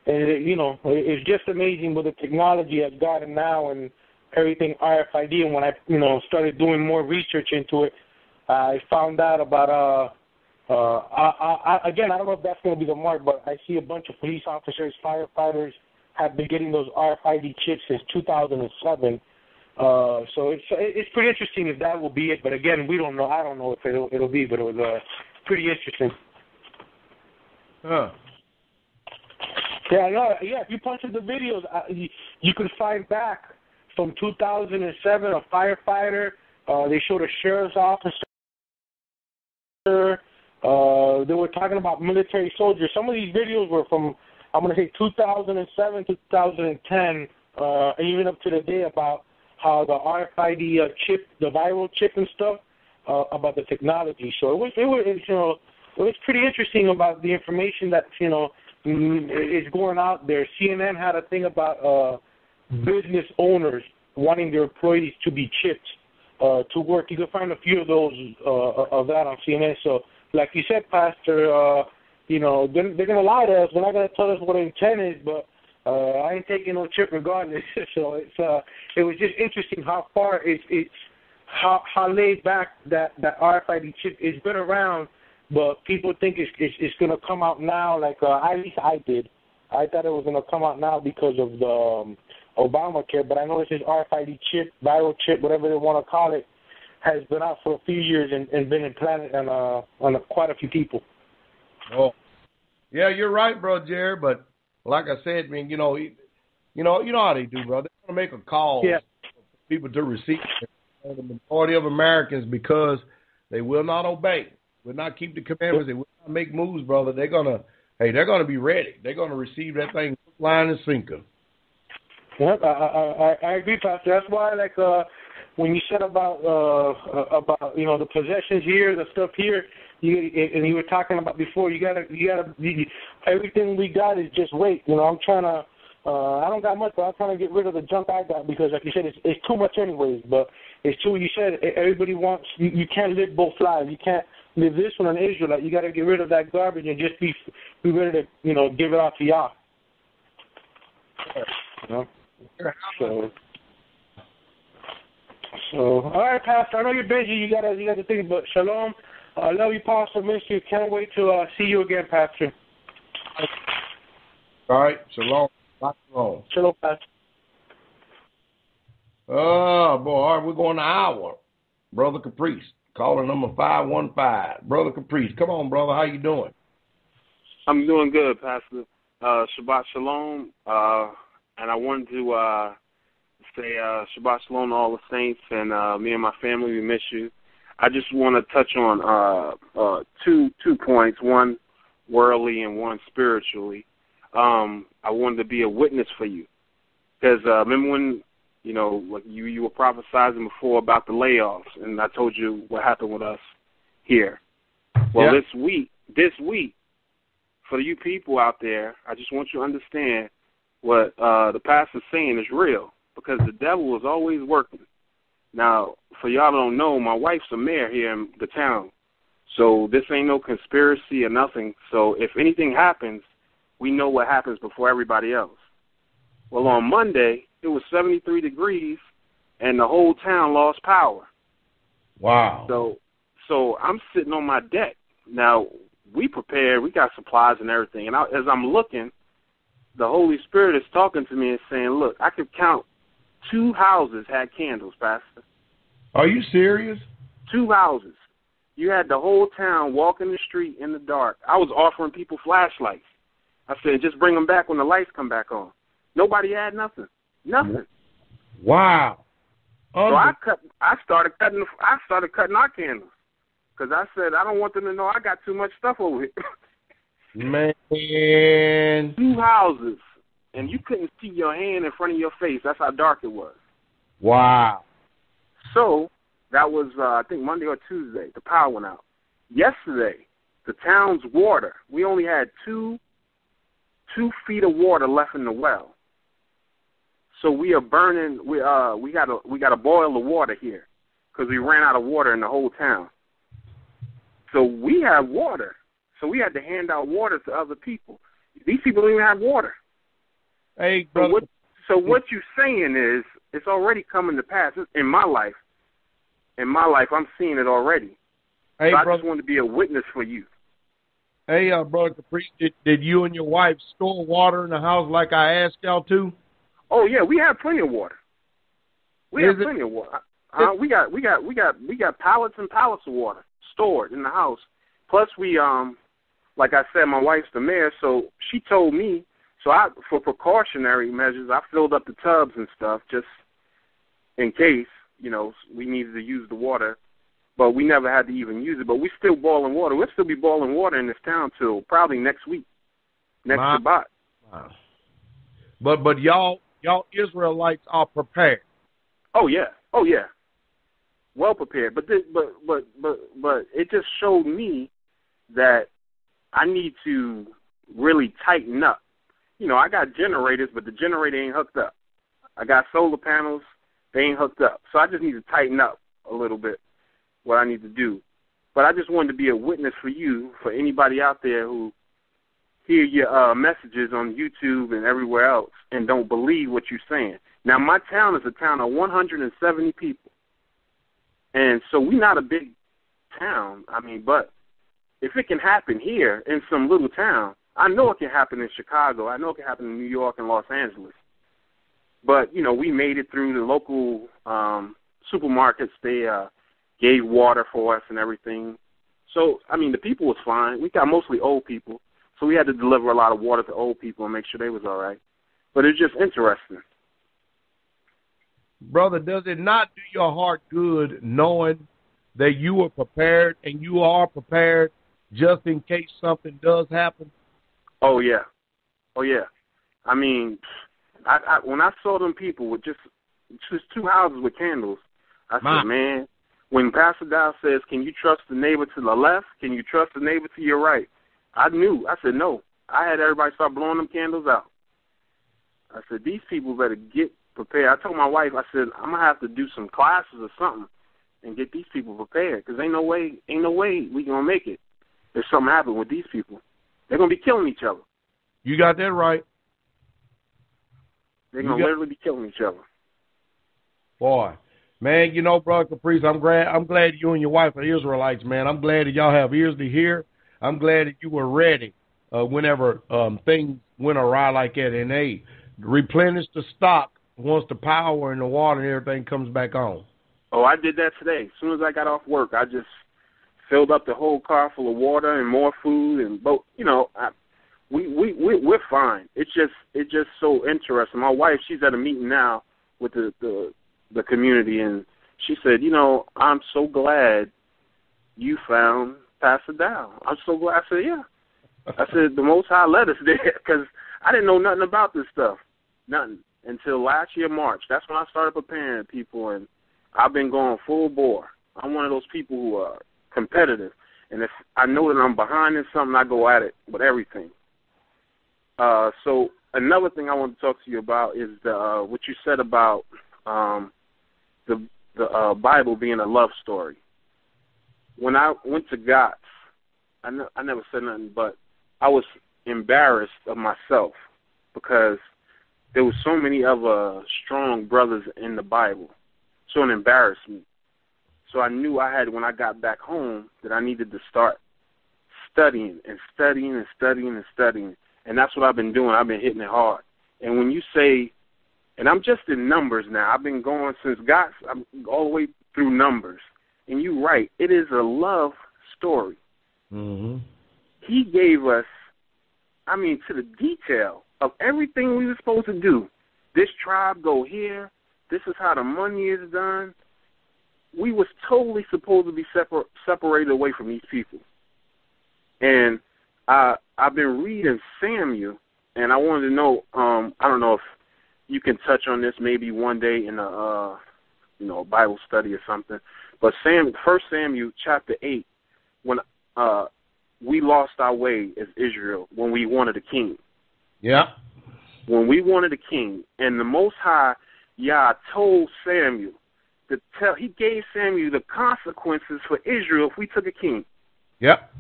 it's just amazing what the technology has gotten now and everything RFID. And when I, started doing more research into it, I found out about again, I don't know if that's going to be the mark, but I see a bunch of police officers, firefighters have been getting those RFID chips since 2007. So it's pretty interesting if that will be it. But again, we don't know. I don't know if it'll be, but it was pretty interesting. Huh. Yeah, no, yeah. If you punch in the videos, you can find back from 2007 a firefighter. They showed a sheriff's officer. They were talking about military soldiers. Some of these videos were from, I'm going to say, 2007 to 2010, even up to the day about how the RFID chip, the viral chip and stuff, about the technology. So it was pretty interesting about the information that, is going out there. CNN had a thing about business owners wanting their employees to be chipped to work. You can find a few of those of that on CNN. So like you said, Pastor, they're going to lie to us. They're not going to tell us what intent is, but I ain't taking no chip regardless. So it was just interesting how far it's how laid back that RFID chip. It's been around, but people think it's going to come out now. Like at least I did. I thought it was going to come out now because of the Obamacare. But I know this RFID chip, viral chip, whatever they want to call it, has been out for a few years and been implanted on quite a few people. Oh, yeah, you're right, bro, Jerry, but. Like I said, I mean, you know how they do, brother. They're going to make a call for people to receive the majority of Americans because they will not obey, will not keep the commandments, they will not make moves, brother. They're going to be ready. They're going to receive that thing line and sinker. Yep, I agree, Pastor. That's why, like, when you said about the possessions here, the stuff here. You were talking about before. You gotta. Everything we got is just weight. I'm trying to. I don't got much, but I'm trying to get rid of the junk I got because, like you said, it's too much anyways. But it's too. You said everybody wants. You can't live both lives. You can't live this one in Israel. Like, you gotta get rid of that garbage and just be ready to give it out to y'all. So all right, Pastor. I know you're busy. You got to think. But shalom. I love you, Pastor. Miss you. Can't wait to see you again, Pastor. All right. Shalom. Shalom. Shalom, Pastor. Oh, boy. All right, we're going to our Brother Caprice. Caller number 515. Brother Caprice. Come on, brother. How you doing? I'm doing good, Pastor. Shabbat Shalom. And I wanted to say Shabbat Shalom to all the saints. And me and my family, we miss you. I just want to touch on two points, one worldly and one spiritually. I wanted to be a witness for you because remember when, like you were prophesizing before about the layoffs, and I told you what happened with us here. Well, this week, for you people out there, I just want you to understand what the pastor's saying is real because the devil is always working. Now, for y'all don't know, my wife's a mayor here in the town, so this ain't no conspiracy or nothing. So if anything happens, we know what happens before everybody else. Well, on Monday, it was 73 degrees, and the whole town lost power. Wow. So I'm sitting on my deck. Now, we prepared. We got supplies and everything. And as I'm looking, the Holy Spirit is talking to me and saying, look, I could count. 2 houses had candles, Pastor. Are you serious? 2 houses. You had the whole town walking the street in the dark. I was offering people flashlights. I said, just bring them back when the lights come back on. Nobody had nothing. Nothing. Wow. So I started cutting our candles because I said I don't want them to know I got too much stuff over here. Man. 2 houses. And you couldn't see your hand in front of your face. That's how dark it was. Wow. So that was, I think, Monday or Tuesday. The power went out. Yesterday, The town's water, we only had two feet of water left in the well. So we are burning. We gotta boil the water here because we ran out of water in the whole town. So we have water. So we had to hand out water to other people. These people don't even have water. Hey, brother. So what you're saying is it's already coming to pass in my life. In my life, I'm seeing it already. Hey, so I just want to be a witness for you. Hey, Brother Caprice, did you and your wife store water in the house like I asked y'all to? Oh yeah, we have plenty of water. We got pallets and pallets of water stored in the house. Plus, we like I said, my wife's the mayor, so she told me. So I, for precautionary measures, I filled up the tubs and stuff just in case, you know, we needed to use the water. But we never had to even use it. But we're still boiling water. We'll still be boiling water in this town till probably next week, next Shabbat. Wow. But y'all Israelites are prepared. Oh yeah, well prepared. But it just showed me that I need to really tighten up. You know, I got generators, but the generator ain't hooked up. I got solar panels, they ain't hooked up. So I just need to tighten up a little bit. What I need to do. But I just wanted to be a witness for you, for anybody out there who hear your messages on YouTube and everywhere else and don't believe what you're saying. Now, my town is a town of 170 people. And so we're not a big town. I mean, but if it can happen here in some little town, I know it can happen in Chicago. I know it can happen in New York and Los Angeles. But, you know, we made it through the local supermarkets. They gave water for us and everything. So, I mean, the people was fine. We got mostly old people, so we had to deliver a lot of water to old people and make sure they was all right. But it's just interesting. Brother, does it not do your heart good knowing that you were prepared and you are prepared just in case something does happen? Oh, yeah. I mean, I when I saw them people with just two houses with candles, I said, man, when Pastor Dowell says, can you trust the neighbor to the left? Can you trust the neighbor to your right? I knew. I said, no. I had everybody start blowing them candles out. I said, these people better get prepared. I told my wife, I said, I'm going to have to do some classes or something and get these people prepared because ain't no way we going to make it if something happens with these people. They're going to be killing each other. You got that right. They're going to literally be killing each other. Boy. Man, you know, Brother Caprice, I'm glad you and your wife are Israelites, man. I'm glad that y'all have ears to hear. I'm glad that you were ready whenever things went awry like that. And, hey, replenish the stock once the power and the water and everything comes back on. Oh, I did that today. As soon as I got off work, I just filled up the whole car full of water and more food. And, you know, we're fine. It's just so interesting. My wife, she's at a meeting now with the community, and she said, you know, I'm so glad you found Pastor Dowell. I'm so glad. I said, yeah. I said, the Most High led us there because I didn't know nothing about this stuff, nothing, until last year, March. That's when I started preparing people, and I've been going full bore. I'm one of those people who are competitive, and if I know that I'm behind in something, I go at it with everything. So another thing I want to talk to you about is what you said about the Bible being a love story. When I went to GOTS, I never said nothing, but I was embarrassed of myself because there were so many other strong brothers in the Bible. So it embarrassed me. So I knew I had, when I got back home, that I needed to start studying. And that's what I've been doing. I've been hitting it hard. And when you say, and I'm just in numbers now. I've been going since GOTS, I'm all the way through numbers. And you're right. It is a love story. Mm-hmm. He gave us, I mean, to the detail of everything we were supposed to do. This tribe go here. This is how the money is done. We was totally supposed to be separated away from these people. And I've been reading Samuel, and I wanted to know, I don't know if you can touch on this maybe one day in a Bible study or something. But First Samuel chapter 8, when we lost our way as Israel when we wanted a king. Yeah. When we wanted a king, and the Most High, Yah, told Samuel, he gave Samuel the consequences for Israel if we took a king. Yep.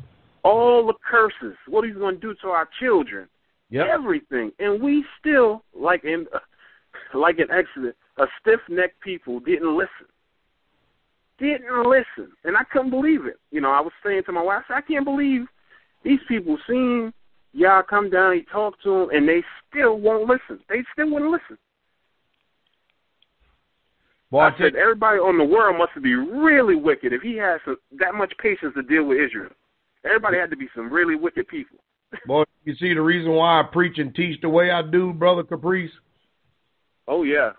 All the curses, what he's going to do to our children, yep. Everything. And we still, like in Exodus, a stiff-necked people didn't listen. And I couldn't believe it. You know, I was saying to my wife, I can't believe these people seen Yah come down, he talked to them, and they still won't listen. They still wouldn't listen. Boy, I said, everybody on the world must be really wicked if he has that much patience to deal with Israel. Everybody had to be some really wicked people. Boy, you see the reason why I preach and teach the way I do, Brother Caprice? Oh, yeah.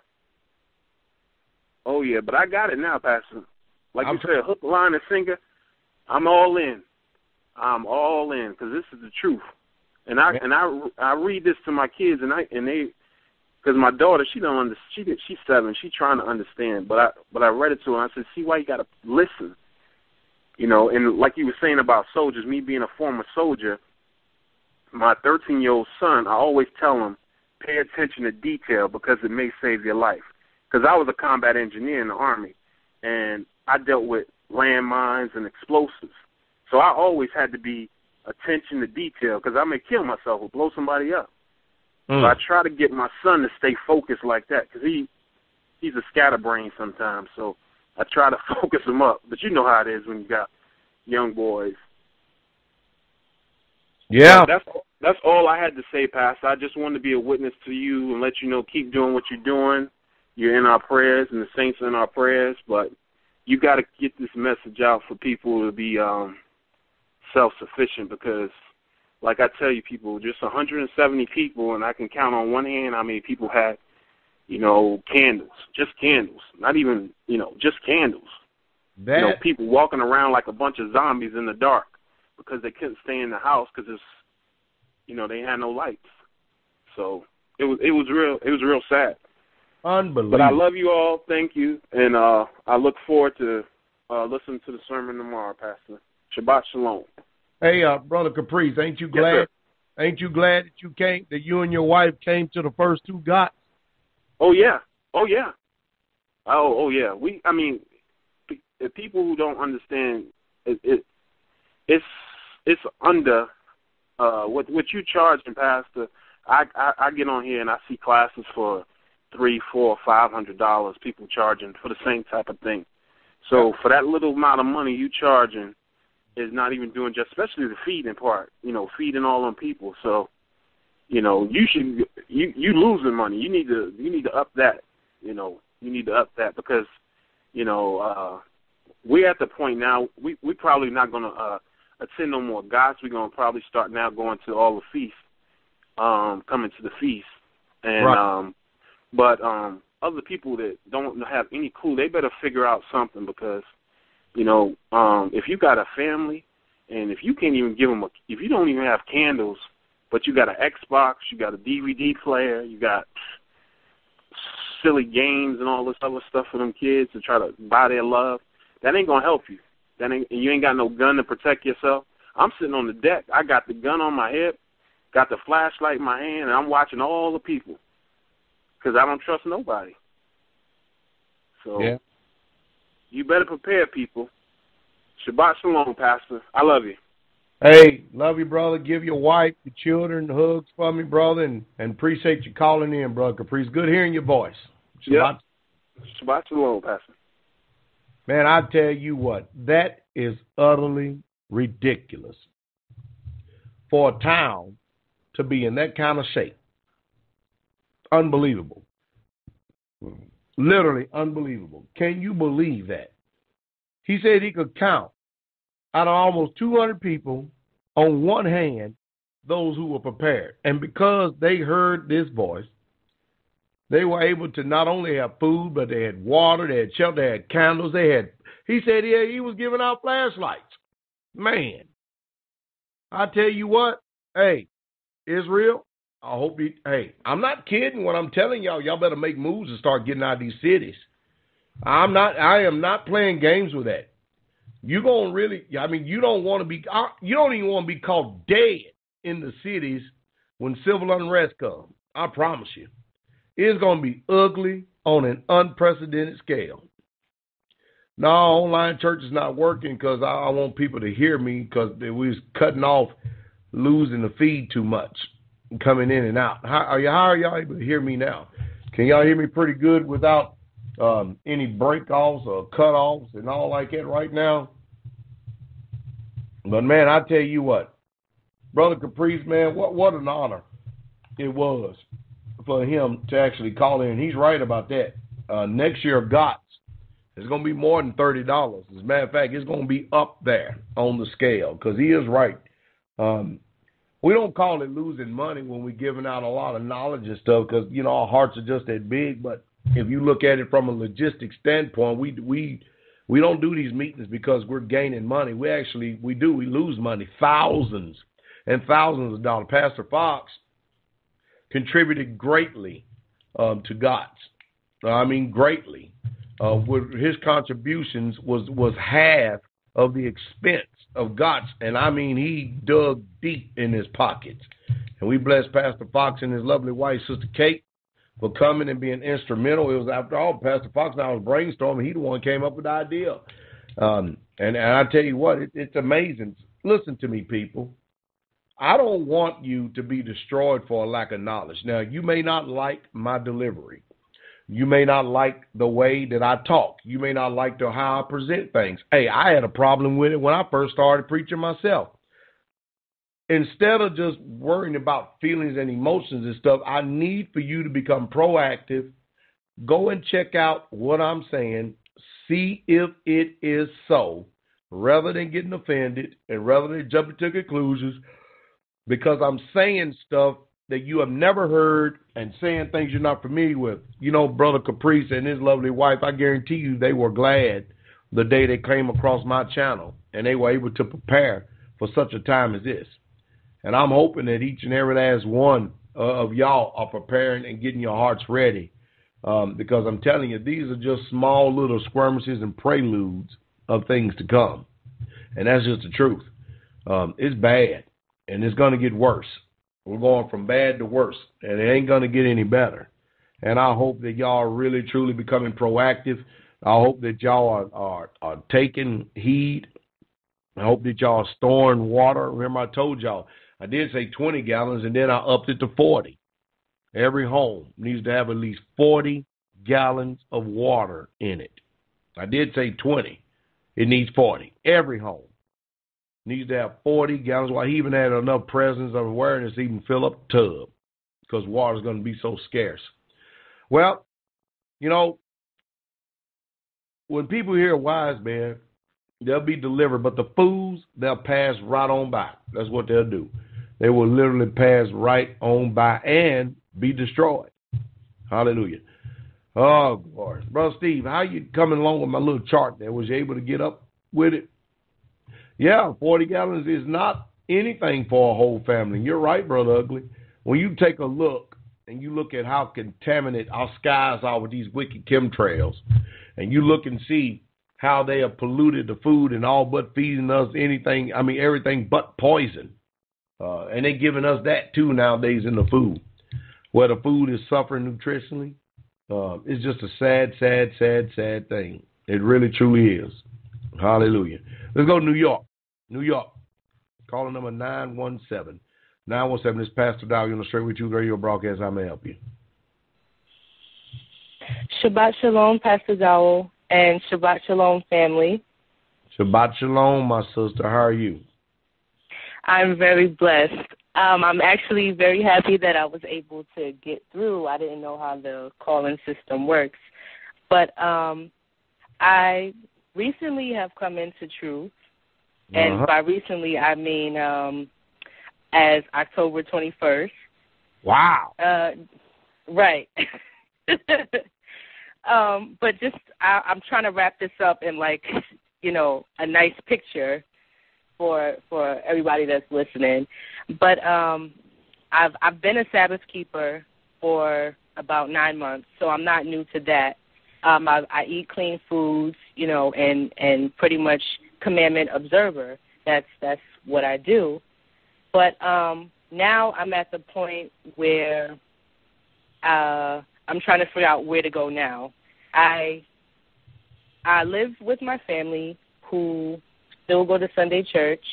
Oh, yeah, but I got it now, Pastor. Like you said, hook, line, and sinker, I'm all in. I'm all in, because this is the truth. And I read this to my kids, and they because my daughter, she don't understand. She's 7. She's trying to understand. But I read it to her, and I said, see why you got to listen. You know, and like you were saying about soldiers, me being a former soldier, my 13-year-old son, I always tell him, pay attention to detail because it may save your life. Because I was a combat engineer in the Army, and I dealt with landmines and explosives. So I always had to be attention to detail because I may kill myself or blow somebody up. Mm. So I try to get my son to stay focused like that because he's a scatterbrain sometimes. So I try to focus him up. But you know how it is when you got young boys. Yeah. That's all I had to say, Pastor. I just wanted to be a witness to you and let you know keep doing what you're doing. You're in our prayers and the saints are in our prayers. But you got to get this message out for people to be self-sufficient because, like I tell you, people, just 170 people, and I can count on one hand how many people had, you know, candles, not even, you know, just candles. You know, people walking around like a bunch of zombies in the dark because they couldn't stay in the house because it's, you know, they had no lights. So it was real sad. Unbelievable. But I love you all. Thank you, and I look forward to listening to the sermon tomorrow, Pastor. Shabbat shalom. Hey, Brother Caprice, ain't you glad? Yes, ain't you glad that you came? That you and your wife came to the first two GOTS? Oh yeah. I mean, the people who don't understand, it's under what you charging, Pastor. I get on here and I see classes for $300, $400, $500. People charging for the same type of thing. So for that little amount of money you charging. Is not even doing just, especially the feeding part, you know, feeding all them people. So, you know, you losing money. You need to up that, you know, because, you know, we're at the point now, we're probably not going to attend no more GOTS. We're going to probably start now going to all the feasts, coming to the feast. And, right. But other people that don't have any clue, they better figure out something because, you know, if you got a family, and if you can't even give them if you don't even have candles, but you got an Xbox, you got a DVD player, you got silly games and all this other stuff for them kids to try to buy their love, that ain't gonna help you. You ain't got no gun to protect yourself. I'm sitting on the deck. I got the gun on my hip, got the flashlight in my hand, and I'm watching all the people because I don't trust nobody. So. Yeah. You better prepare, people. Shabbat shalom, Pastor. I love you. Hey, love you, brother. Give your wife, your children, hugs for me, brother, and appreciate you calling in, Brother Caprice. Good hearing your voice. Shabbat. Yep. Shabbat shalom, Pastor. Man, I tell you what, that is utterly ridiculous for a town to be in that kind of shape. Unbelievable. Literally unbelievable. Can you believe that? He said he could count out of almost 200 people on one hand those who were prepared. And because they heard this voice, they were able to not only have food, but they had water, they had shelter, they had candles. He said he was giving out flashlights. Man, I tell you what, hey, Israel, I hope you, hey, I'm not kidding when I'm telling y'all, y'all better make moves and start getting out of these cities. I am not playing games with that. You're going to really, I mean, you don't want to be, you don't even want to be caught dead in the cities when civil unrest comes. I promise you. It's going to be ugly on an unprecedented scale. No, online church is not working because I want people to hear me because we was cutting off, losing the feed too much, and coming in and out. How are y'all able to hear me now? Can y'all hear me pretty good without any break-offs or cut-offs and all like that right now? But, man, I tell you what, Brother Caprice, man, what an honor it was for him to actually call in. He's right about that. Next year, GOTS, it's going to be more than $30. As a matter of fact, it's going to be up there on the scale because he is right. We don't call it losing money when we're giving out a lot of knowledge and stuff because, you know, our hearts are just that big. But if you look at it from a logistics standpoint, we don't do these meetings because we're gaining money. We lose money, thousands and thousands of dollars. Pastor Fox contributed greatly to GOTS. I mean, greatly. With his contributions was half of the expense of GOTS, and I mean he dug deep in his pockets. And we blessed Pastor Fox and his lovely wife, Sister Kate, for coming and being instrumental. It was, after all, Pastor Fox and I was brainstorming. He the one came up with the idea. And I tell you what, it's amazing. Listen to me, people. I don't want you to be destroyed for a lack of knowledge. Now, you may not like my delivery. You may not like the way that I talk. You may not like how I present things. Hey, I had a problem with it when I first started preaching myself. Instead of just worrying about feelings and emotions and stuff, I need for you to become proactive. Go and check out what I'm saying. See if it is so, rather than getting offended and rather than jumping to conclusions, because I'm saying stuff that you have never heard and saying things you're not familiar with. You know, Brother Caprice and his lovely wife, I guarantee you they were glad the day they came across my channel and they were able to prepare for such a time as this. And I'm hoping that each and every last one of y'all are preparing and getting your hearts ready because I'm telling you, these are just small little skirmishes and preludes of things to come. And that's just the truth. It's bad and it's going to get worse. We're going from bad to worse, and it ain't going to get any better. And I hope that y'all are really, truly becoming proactive. I hope that y'all are taking heed. I hope that y'all are storing water. Remember I told y'all, I did say 20 gallons, and then I upped it to 40. Every home needs to have at least 40 gallons of water in it. I did say 20. It needs 40. Every home needs to have 40 gallons. Why, he even had enough presence of awareness to even fill up the tub because water is going to be so scarce. Well, you know, when people hear wise man, they'll be delivered, but the fools, they'll pass right on by. That's what they'll do. They will literally pass right on by and be destroyed. Hallelujah. Oh, glory. Brother Steve, how you coming along with my little chart there? Was you able to get up with it? Yeah, 40 gallons is not anything for a whole family. You're right, Brother Ugly. When you take a look and you look at how contaminated our skies are with these wicked chemtrails, and you look and see how they have polluted the food and all but feeding us everything but poison. And they're giving us that too nowadays in the food, where the food is suffering nutritionally. It's just a sad, sad, sad, sad thing. It really, truly is. Hallelujah. Let's go to New York. New York. Caller number 917. 917, this is Pastor Dowell on the Straightway Truth Radio broadcast. I may help you. Shabbat Shalom, Pastor Dowell, and Shabbat Shalom, family. Shabbat Shalom, my sister. How are you? I'm very blessed. I'm actually very happy that I was able to get through. I didn't know how the calling system works. But I recently have come into truth, and by recently I mean as October 21st. Wow. Right. But just I'm trying to wrap this up in, like, you know, a nice picture for everybody that's listening. But I've been a Sabbath keeper for about 9 months, so I'm not new to that. I eat clean foods, you know, and pretty much commandment observer. That's what I do. But now I'm at the point where I'm trying to figure out where to go now. I live with my family who still go to Sunday church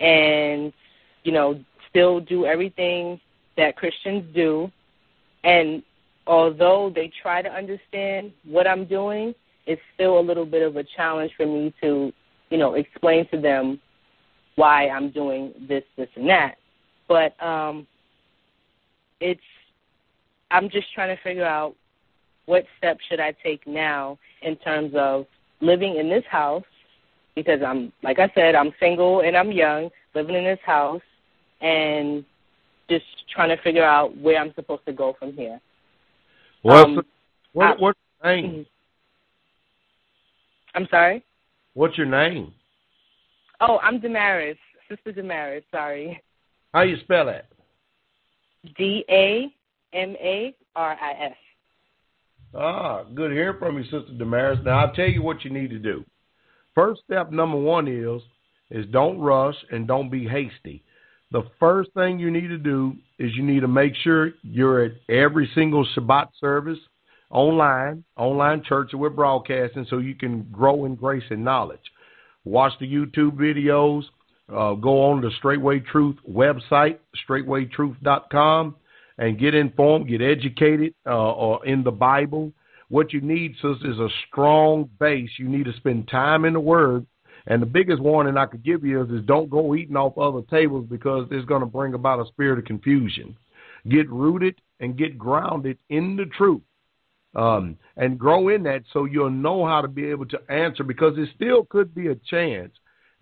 and, you know, still do everything that Christians do. And although they try to understand what I'm doing, it's still a little bit of a challenge for me to, you know, explain to them why I'm doing this, and that. But I'm just trying to figure out what steps should I take now in terms of living in this house, because I'm, like I said, I'm single and I'm young, living in this house, and just trying to figure out where I'm supposed to go from here. What's your name? I'm sorry? What's your name? Oh, I'm Damaris, Sister Damaris, sorry. How you spell that? D-A-M-A-R-I-S. Ah, good to hear from you, Sister Damaris. Now, I'll tell you what you need to do. First step, number one, is don't rush and don't be hasty. The first thing you need to do is you need to make sure you're at every single Shabbat service, online church that we're broadcasting, so you can grow in grace and knowledge. Watch the YouTube videos. Go on to Straightway Truth website, straightwaytruth.com, and get informed, get educated in the Bible. What you need, sis, is a strong base. You need to spend time in the Word. And the biggest warning I could give you is don't go eating off other tables, because it's going to bring about a spirit of confusion. Get rooted and get grounded in the truth. And grow in that, so you'll know how to be able to answer, because it still could be a chance,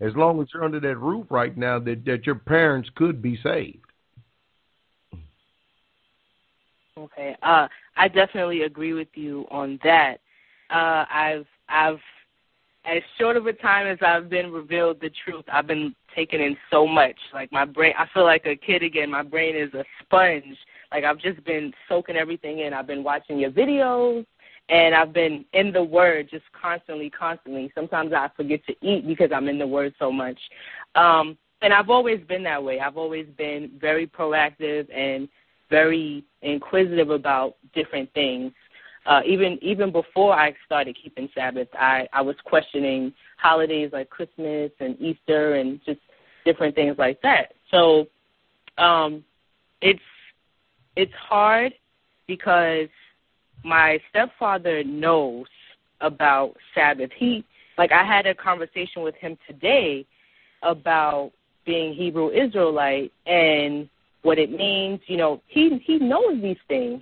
as long as you're under that roof right now, that your parents could be saved. Okay. I definitely agree with you on that. I've as short of a time as I've been revealed the truth, I've been taking in so much. Like my brain, I feel like a kid again. My brain is a sponge. Like I've just been soaking everything in. I've been watching your videos, and I've been in the Word just constantly. Sometimes I forget to eat because I'm in the Word so much. And I've always been that way. I've always been very proactive and very inquisitive about different things. Even before I started keeping Sabbath, I was questioning holidays like Christmas and Easter and just different things like that. So it's hard, because my stepfather knows about Sabbath. I had a conversation with him today about being Hebrew Israelite and what it means. You know, he knows these things.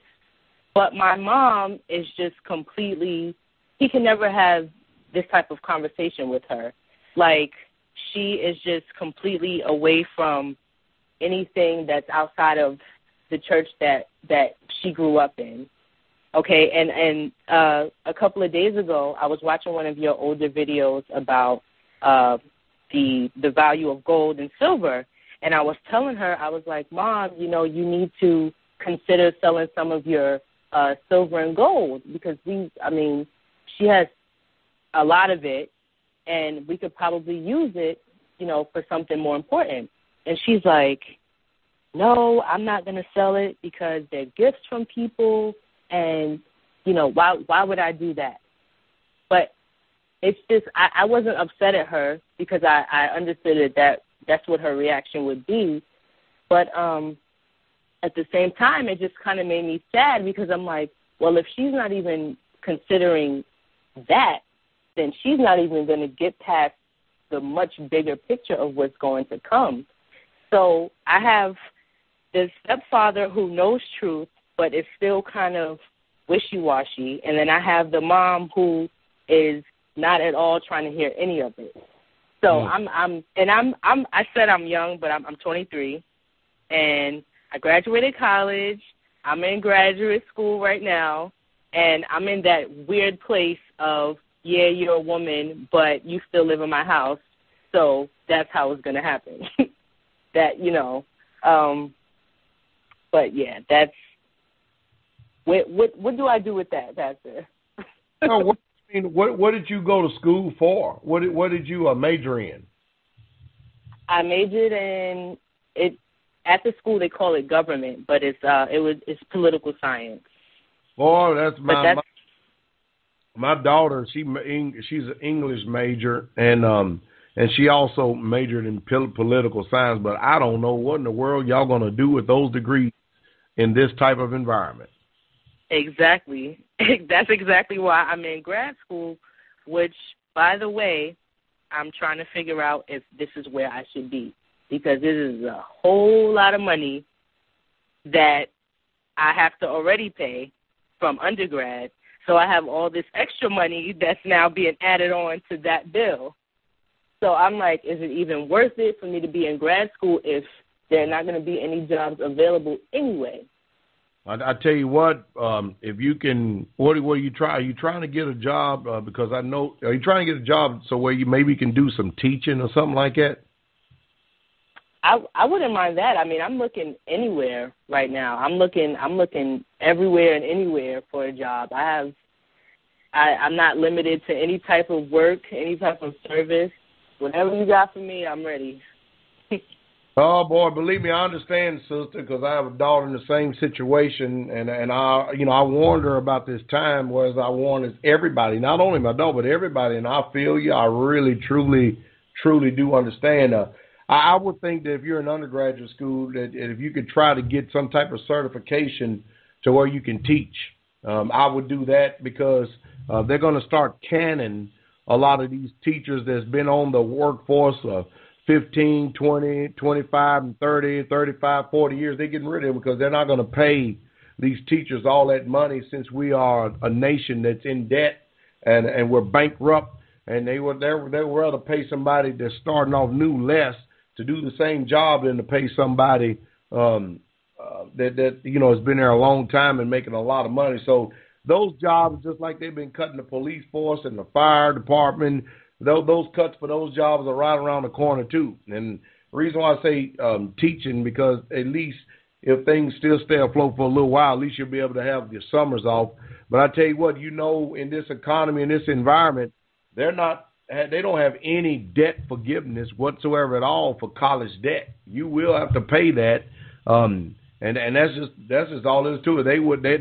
But my mom is just he can never have this type of conversation with her. Like, she is just completely away from anything that's outside of the church that she grew up in. Okay, and a couple of days ago, I was watching one of your older videos about the value of gold and silver, and I was telling her, I was like, Mom, you know, you need to consider selling some of your silver and gold, because she has a lot of it, and we could probably use it, you know, for something more important. And she's like, no, I'm not going to sell it because they're gifts from people, and, you know, why would I do that? But it's just, I wasn't upset at her, because I understood that that's what her reaction would be. But at the same time, it just kind of made me sad, because I'm like, well, if she's not even considering that, then she's not even going to get past the much bigger picture of what's going to come. So I have this stepfather who knows truth, but is still kind of wishy-washy. And then I have the mom who is not at all trying to hear any of it. So I said I'm young, but I'm 23, and I graduated college. I'm in graduate school right now, and I'm in that weird place of, yeah, you're a woman, but you still live in my house, so that's how it's going to happen. That, you know, but, yeah, that's – what do I do with that, Pastor? No, what I mean, what did you go to school for? What did you major in? I majored in it. At the school they call it government, but it's political science. Oh, my daughter. She's an English major, and she also majored in political science. But I don't know what in the world y'all gonna do with those degrees in this type of environment. Exactly. That's exactly why I'm in grad school, which, by the way, I'm trying to figure out if this is where I should be, because this is a whole lot of money that I have to already pay from undergrad. So I have all this extra money that's now being added on to that bill. So I'm like, is it even worth it for me to be in grad school if there are not going to be any jobs available anyway? I tell you what, if you can, what do you try? Are you trying to get a job? Because I know, are you trying to get a job so where you maybe can do some teaching or something like that? I wouldn't mind that. I mean, I'm looking anywhere right now. I'm looking everywhere and anywhere for a job. I'm not limited to any type of work, any type of service. Whatever you got for me, I'm ready. Oh, boy, believe me, I understand, sister, because I have a daughter in the same situation, and I warned her about this time, whereas I warned everybody, not only my daughter, but everybody, and I feel you. I really, truly, truly do understand. I would think that if you're in undergraduate school, that if you could try to get some type of certification to where you can teach, I would do that, because they're going to start canning a lot of these teachers that's been on the workforce of 15, 20, 25, and 30, 35, 40 years. They're getting rid of them because they're not going to pay these teachers all that money, since we are a nation that's in debt and we're bankrupt, and they would rather pay somebody that's starting off new less to do the same job than to pay somebody that has been there a long time and making a lot of money. So those jobs, just like they've been cutting the police force and the fire department, those cuts for those jobs are right around the corner, too. And the reason why I say teaching, because at least if things still stay afloat for a little while, at least you'll be able to have your summers off. But I tell you what, in this economy, in this environment, they don't have any debt forgiveness whatsoever at all for college debt. You will have to pay that, and that's just all there is to it.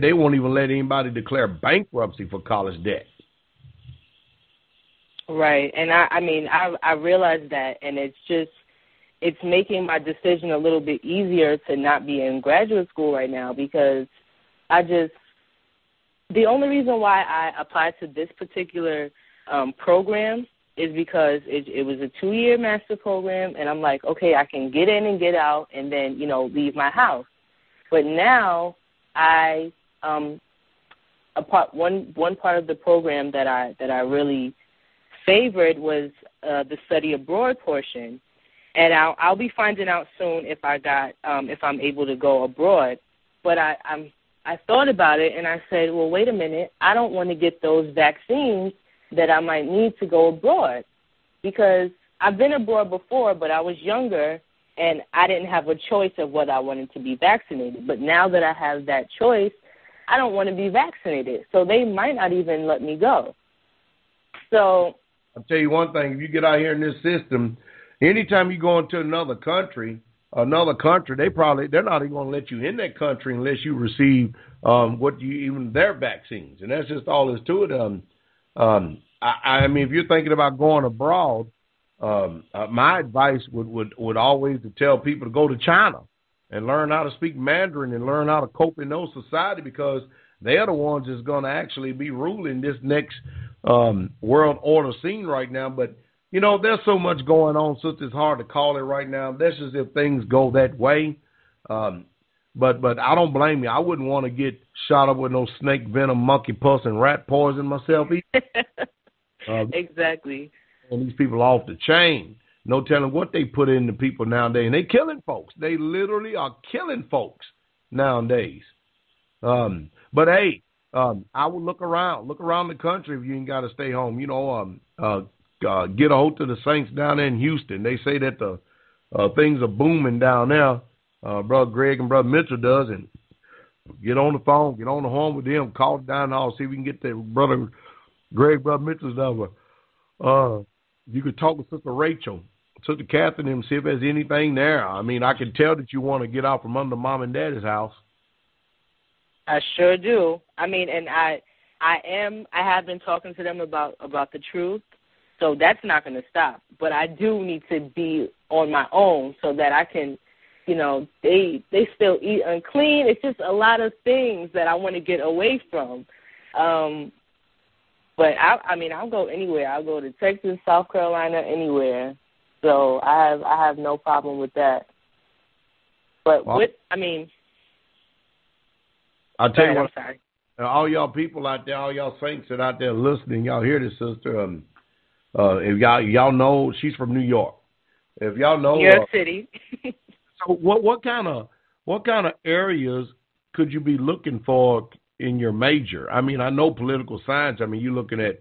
They won't even let anybody declare bankruptcy for college debt. Right, and I mean, I realized that, and it's making my decision a little bit easier to not be in graduate school right now, because the only reason why I applied to this particular program is because it was a 2-year master program, and I'm like, okay, I can get in and get out and then, leave my house. But now one part of the program that I really favored was the study abroad portion, and I'll be finding out soon if I'm able to go abroad. But I thought about it, and I said, well, wait a minute, I don't want to get those vaccines that I might need to go abroad, because I've been abroad before, but I was younger and I didn't have a choice of whether I wanted to be vaccinated. But now that I have that choice, I don't want to be vaccinated, so they might not even let me go. So I'll tell you one thing, if you get out here in this system, anytime you go into another country, they're not even going to let you in that country unless you receive their vaccines. And that's just all there's to it. I mean, if you're thinking about going abroad, my advice would always to tell people to go to China and learn how to speak Mandarin and learn how to cope in those society, because they're the ones that's going to actually be ruling this next world order scene right now. But there's so much going on, so it's hard to call it right now. That's just if things go that way. But I don't blame you. I wouldn't want to get shot up with no snake venom, monkey pus, and rat poison myself either. Exactly. And these people are off the chain. No telling what they put into people nowadays. And they killing folks. They literally are killing folks nowadays. But hey, I would look around the country if you ain't got to stay home. Get a hold to the saints down there in Houston. They say that the things are booming down there. Brother Greg and Brother Mitchell does, and get on the phone, get on the horn with them, call down the hall, see if we can get that Brother Greg, Brother Mitchell's number. You could talk with Sister Rachel, Sister Catherine, and see if there's anything there. I mean, I can tell that you want to get out from under Mom and Daddy's house. I sure do. I mean, and I have been talking to them about the truth, so that's not going to stop. But I do need to be on my own so that I can, you know, they still eat unclean. It's just a lot of things that I want to get away from. But, I mean, I'll go anywhere. I'll go to Texas, South Carolina, anywhere. So I have no problem with that. But well, I'll tell you what, I'm sorry. All y'all people out there, all y'all saints that out there listening, y'all hear this, sister. If y'all know, she's from New York. If y'all know your city. So what kind of areas could you be looking for in your major? I mean, I know political science. I mean, you're looking at,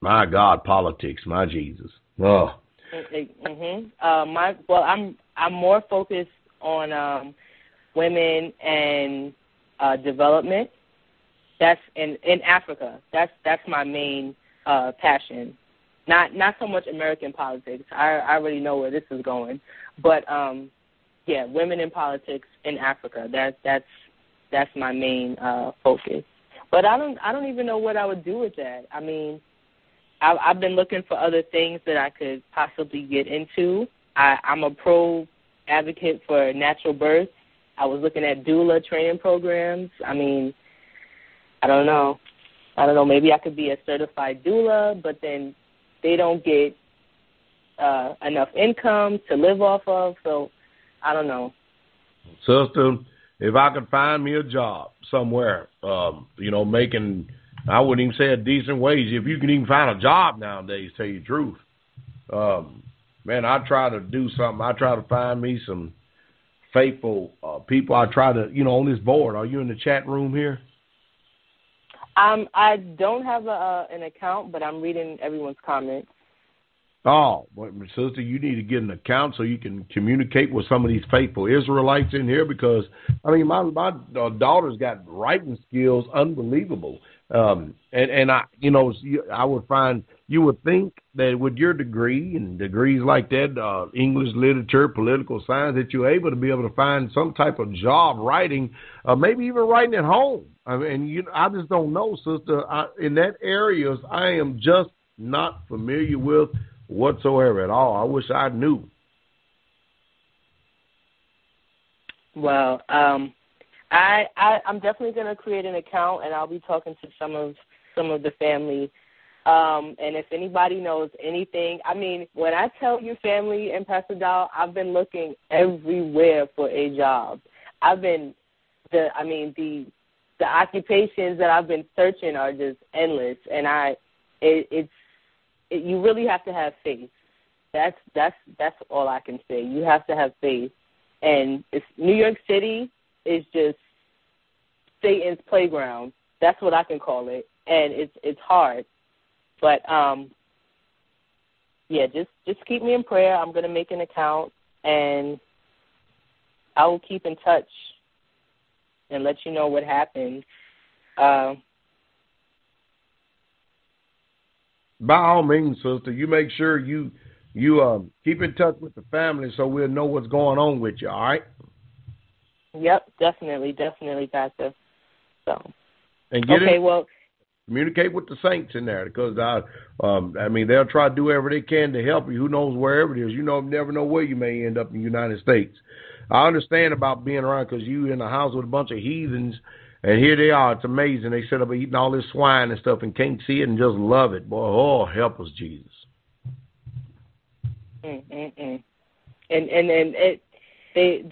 my God, politics, my Jesus. Oh. Mm-hmm. I'm more focused on women and development. That's in Africa. That's my main passion. Not so much American politics. I already know where this is going. But yeah, women in politics in Africa. That's my main focus. But I don't even know what I would do with that. I mean, I've been looking for other things that I could possibly get into. I'm a pro advocate for natural birth. I was looking at doula training programs. I mean, I don't know. Maybe I could be a certified doula, but then they don't get enough income to live off of. So I don't know. Sister, if I could find me a job somewhere, you know, making, I wouldn't even say a decent wage. If you can even find a job nowadays, tell you the truth. Man, I try to do something. I try to find me some faithful people. I try to, you know, on this board. Are you in the chat room here? I don't have an account, but I'm reading everyone's comments. Oh, but sister, you need to get an account so you can communicate with some of these faithful Israelites in here because, I mean, my daughter's got writing skills unbelievable. And I, you know, I would find, you would think that with your degree and degrees like that, English literature, political science, that you're able to be able to find some type of job writing, maybe even writing at home. I mean, I just don't know, sister. In that areas, I am just not familiar with whatsoever at all. I wish I knew. Well, I'm definitely going to create an account, and I'll be talking to some of the family. And if anybody knows anything, I mean, when I tell you family and Pastor Dowell, I've been looking everywhere for a job. The occupations that I've been searching are just endless, and you really have to have faith. That's all I can say. You have to have faith, and New York City is just Satan's playground. That's what I can call it, and it's hard. But, yeah, just keep me in prayer. I'm going to make an account, and I will keep in touch and let you know what happened. By all means, sister, you make sure you keep in touch with the family so we'll know what's going on with you, all right? Yep, definitely, Pastor. So, and communicate with the saints in there because, they'll try to do whatever they can to help you. Who knows wherever it is. You know, never know where you may end up in the United States. I understand about being around because you in the house with a bunch of heathens, and here they are. It's amazing. They set up eating all this swine and stuff and can't see it and just love it. Boy, oh, help us, Jesus. And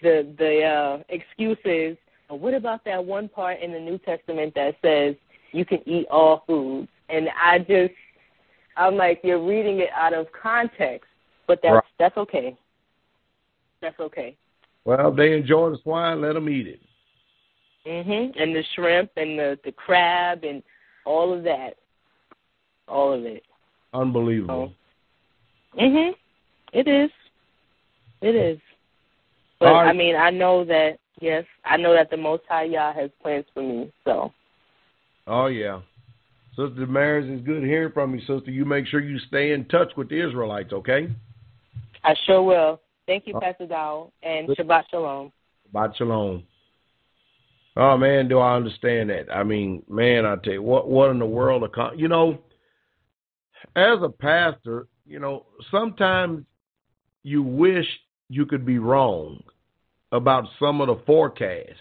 the excuses. What about that one part in the New Testament that says, you can eat all foods? And I'm like, you're reading it out of context, but that's okay. That's okay. Well, they enjoy the swine, let them eat it. Mm-hmm. And the shrimp and the crab and all of that. All of it. Unbelievable. So, mm-hmm. It is. But, right. I mean, I know that the Most High Yah has plans for me, so. Oh, yeah. Sister Damaris, it's good hearing from you, sister. You make sure you stay in touch with the Israelites, okay? I sure will. Thank you, Pastor Dowell, and Shabbat Shalom. Shabbat Shalom. Oh, man, do I understand that. I mean, man, I tell you, what in the world? You know, as a pastor, you know, sometimes you wish you could be wrong about some of the forecasts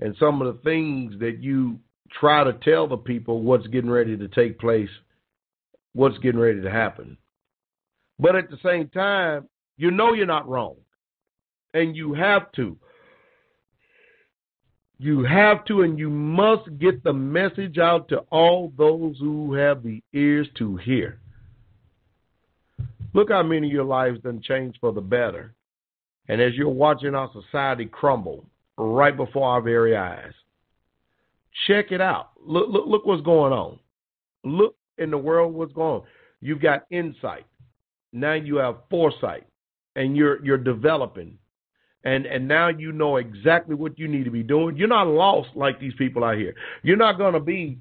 and some of the things that you try to tell the people what's getting ready to take place, what's getting ready to happen. But at the same time, you know you're not wrong, and you have to. You have to, and you must get the message out to all those who have the ears to hear. Look how many of your lives done changed for the better. And as you're watching our society crumble right before our very eyes, check it out. Look what's going on. Look in the world what's going on. You've got insight. Now you have foresight, and you're developing. And now you know exactly what you need to be doing. You're not lost like these people out here. You're not going to be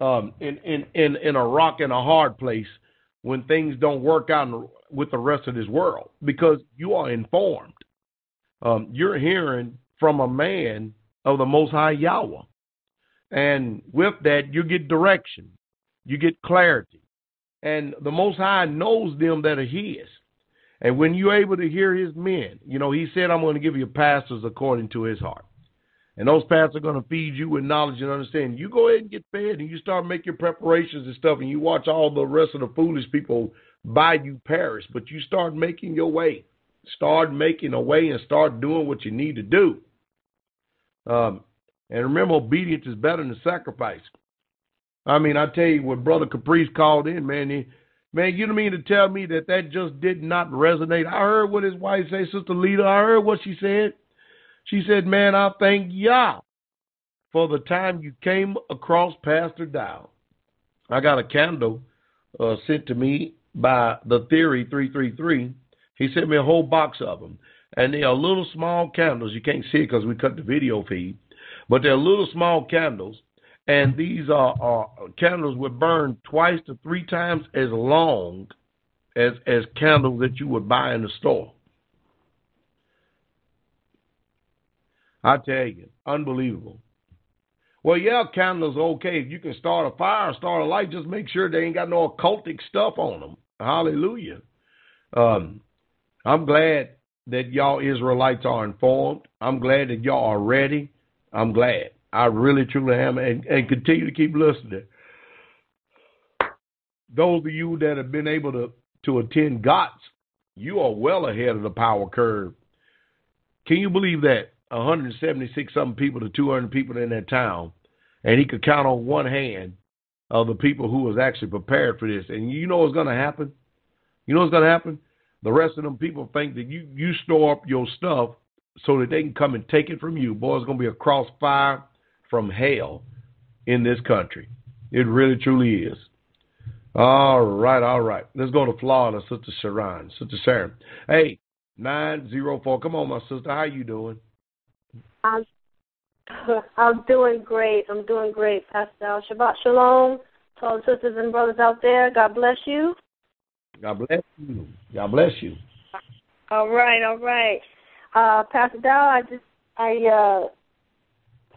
in a rock and a hard place when things don't work out with the rest of this world, because you are informed. You're hearing from a man of the Most High Yahweh. And with that, you get direction. You get clarity. And the Most High knows them that are his. And when you're able to hear his men, you know, he said, I'm going to give you pastors according to his heart. And those pastors are going to feed you with knowledge and understanding. You go ahead and get fed, and you start making your preparations and stuff, and you watch all the rest of the foolish people by you perish. But you start making your way. Start making a way and start doing what you need to do. And remember, obedience is better than sacrifice. I mean, I tell you, what Brother Caprice called in, man, you don't mean to tell me that just did not resonate. I heard what his wife said, Sister Lita. I heard what she said. She said, man, I thank Yah for the time you came across Pastor Dowell. I got a candle sent to me by The Theory 333. He sent me a whole box of them. And they are little small candles. You can't see it because we cut the video feed. But they're little small candles, and these are candles would burn twice to three times as long as candles that you would buy in the store. I tell you, unbelievable. Well, yeah, candles are okay. If you can start a fire, start a light, just make sure they ain't got no occultic stuff on them. Hallelujah. I'm glad that y'all Israelites are informed. I'm glad that y'all are ready. I'm glad. I really, truly am, and continue to keep listening. Those of you that have been able to attend GOTS, you are well ahead of the power curve. Can you believe that? 176-something people to 200 people in that town, and he could count on one hand of the people who was actually prepared for this. And you know what's going to happen? You know what's going to happen? The rest of them people think that you store up your stuff so that they can come and take it from you. Boy, it's going to be a crossfire from hell in this country. It really, truly is. All right. Let's go to Florida, Sister Sharon. Sister Sharon. Hey, 904. Come on, my sister. How you doing? I'm doing great. I'm doing great, Pastor. Shabbat Shalom to all the sisters and brothers out there. God bless you. God bless you. All right. Pastor Dowell, a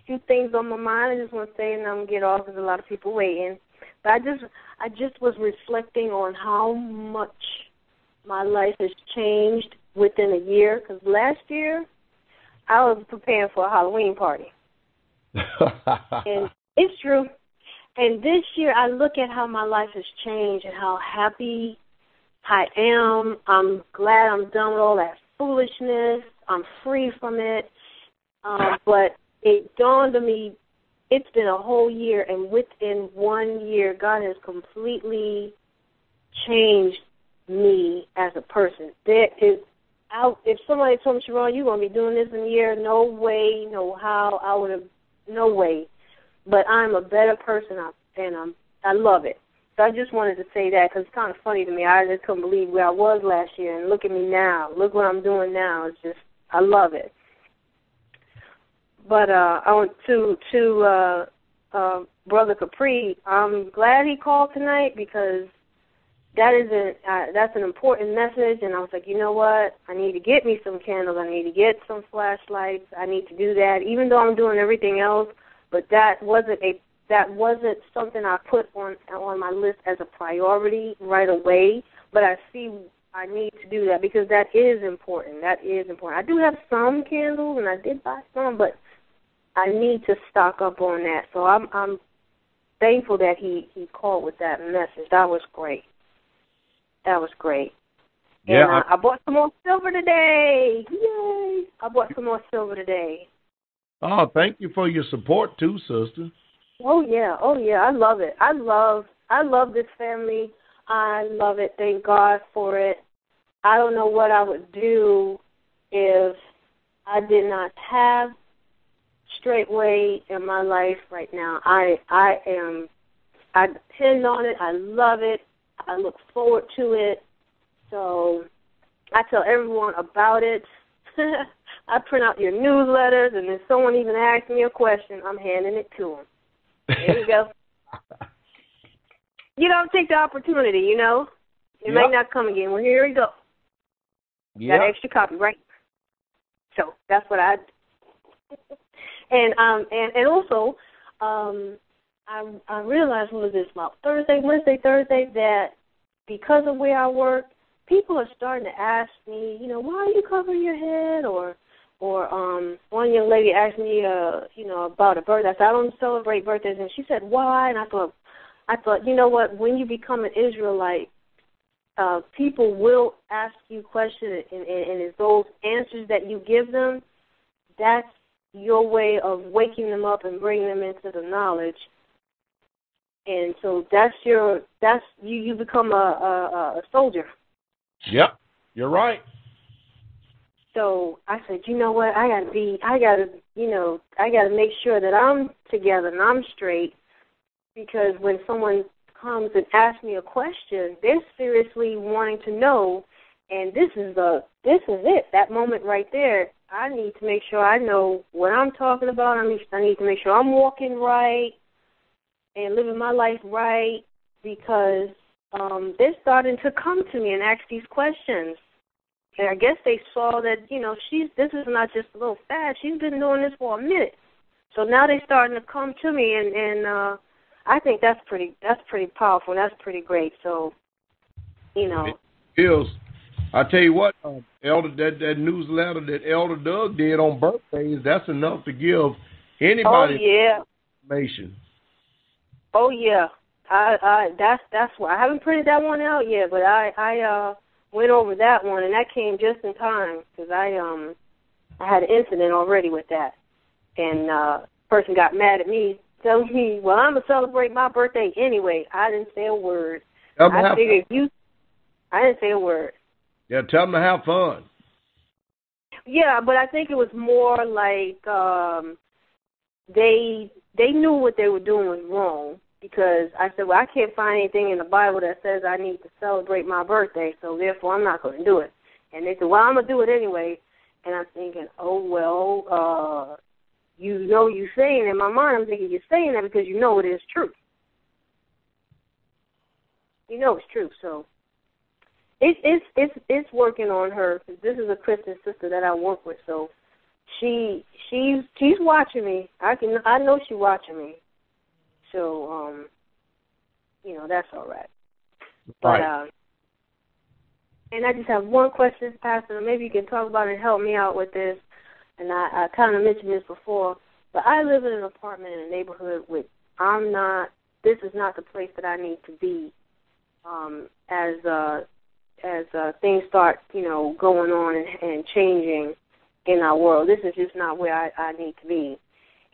few things on my mind I just want to say, and I'm going to get off because a lot of people waiting. But I just was reflecting on how much my life has changed within a year, because last year I was preparing for a Halloween party. And it's true. And this year I look at how my life has changed and how happy I am. I'm glad I'm done with all that foolishness. I'm free from it, but it dawned on me, it's been a whole year, and within 1 year, God has completely changed me as a person. If somebody told me, Sharon, you're going to be doing this in a year, no way, no how, I would have, no way. But I'm a better person, and I love it. So I just wanted to say that, because it's kind of funny to me. I just couldn't believe where I was last year, and look at me now. Look what I'm doing now. It's just, I love it. But I want to Brother Capri, I'm glad he called tonight because that's an important message. And I was like, you know what? I need to get me some candles. I need to get some flashlights. I need to do that, even though I'm doing everything else. But that wasn't something I put on my list as a priority right away. But I see I need to do that because that is important. That is important. I do have some candles, and I did buy some, but I need to stock up on that. So I'm thankful that he called with that message. That was great. That was great. Yeah, and I bought some more silver today. Yay! I bought some more silver today. Oh, thank you for your support too, sister. Oh yeah. I love it. I love this family. I love it. Thank God for it. I don't know what I would do if I did not have Straightway in my life right now. I depend on it. I love it. I look forward to it. So I tell everyone about it. I print out your newsletters, and if someone even asks me a question, I'm handing it to them. There you go. You don't take the opportunity, you know. It might not come again. Well, here we go. Yep. Got extra copy, right? So that's what I do. And also, I realized, what was this, about Thursday, that because of where I work, people are starting to ask me, you know, why are you covering your head? Or one young lady asked me, about a birthday. I said, I don't celebrate birthdays. And she said, why? And I thought, you know what, when you become an Israelite, people will ask you questions, and it's those answers that you give them, that's your way of waking them up and bringing them into the knowledge. And so you become a soldier. Yep, you're right. So I said, you know what, I gotta make sure that I'm together and I'm straight, because when someone comes and asks me a question, they're seriously wanting to know, and this is it. That moment right there, I need to make sure I know what I'm talking about. I need to make sure I'm walking right and living my life right, because they're starting to come to me and ask these questions. And I guess they saw that, you know, this is not just a little fad. She's been doing this for a minute. So now they're starting to come to me, and I think that's pretty powerful. That's pretty great. So, you know. I tell you what, Elder, that newsletter that Elder Doug did on birthdays, that's enough to give anybody information. Oh yeah, that's why I haven't printed that one out yet, but I went over that one, and that came just in time because I had an incident already with that, and person got mad at me, telling me, well, I'm gonna celebrate my birthday anyway. I didn't say a word. I didn't say a word. Yeah, tell them to have fun. Yeah, but I think it was more like they knew what they were doing was wrong, because I said, well, I can't find anything in the Bible that says I need to celebrate my birthday, so therefore I'm not going to do it. And they said, well, I'm going to do it anyway. And I'm thinking, oh, well, you know you're saying, in my mind I'm thinking you're saying that because you know it is true. You know it's true, so. It's working on her, because this is a Christian sister that I work with, so she's watching me. I know she's watching me, so that's all right. Right. But and I just have one question, Pastor. Maybe you can talk about it and help me out with this. And I kind of mentioned this before, but I live in an apartment in a neighborhood with This is not the place that I need to be. As things start, going on and changing in our world. This is just not where I need to be.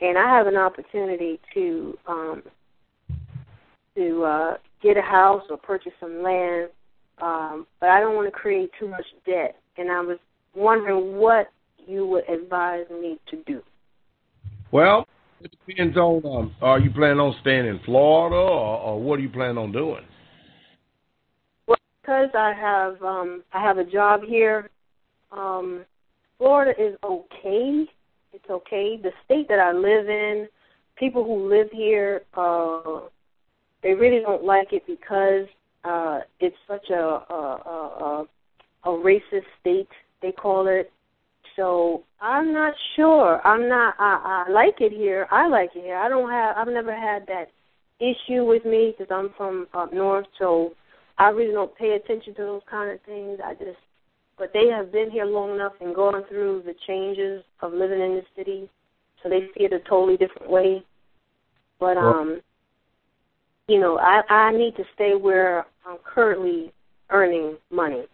And I have an opportunity to get a house or purchase some land, but I don't want to create too much debt. And I was wondering what you would advise me to do. Well, it depends on, are you planning on staying in Florida or what are you planning on doing? Because I have a job here, Florida is okay. It's okay. The state that I live in people who live here, they really don't like it because it's such a racist state, they call it. So I'm not sure. I like it here. I like it here. I've never had that issue with me because I'm from up north, so I really don't pay attention to those kind of things. But they have been here long enough and gone through the changes of living in the city, so they see it a totally different way. But, you know, I need to stay where I'm currently earning money.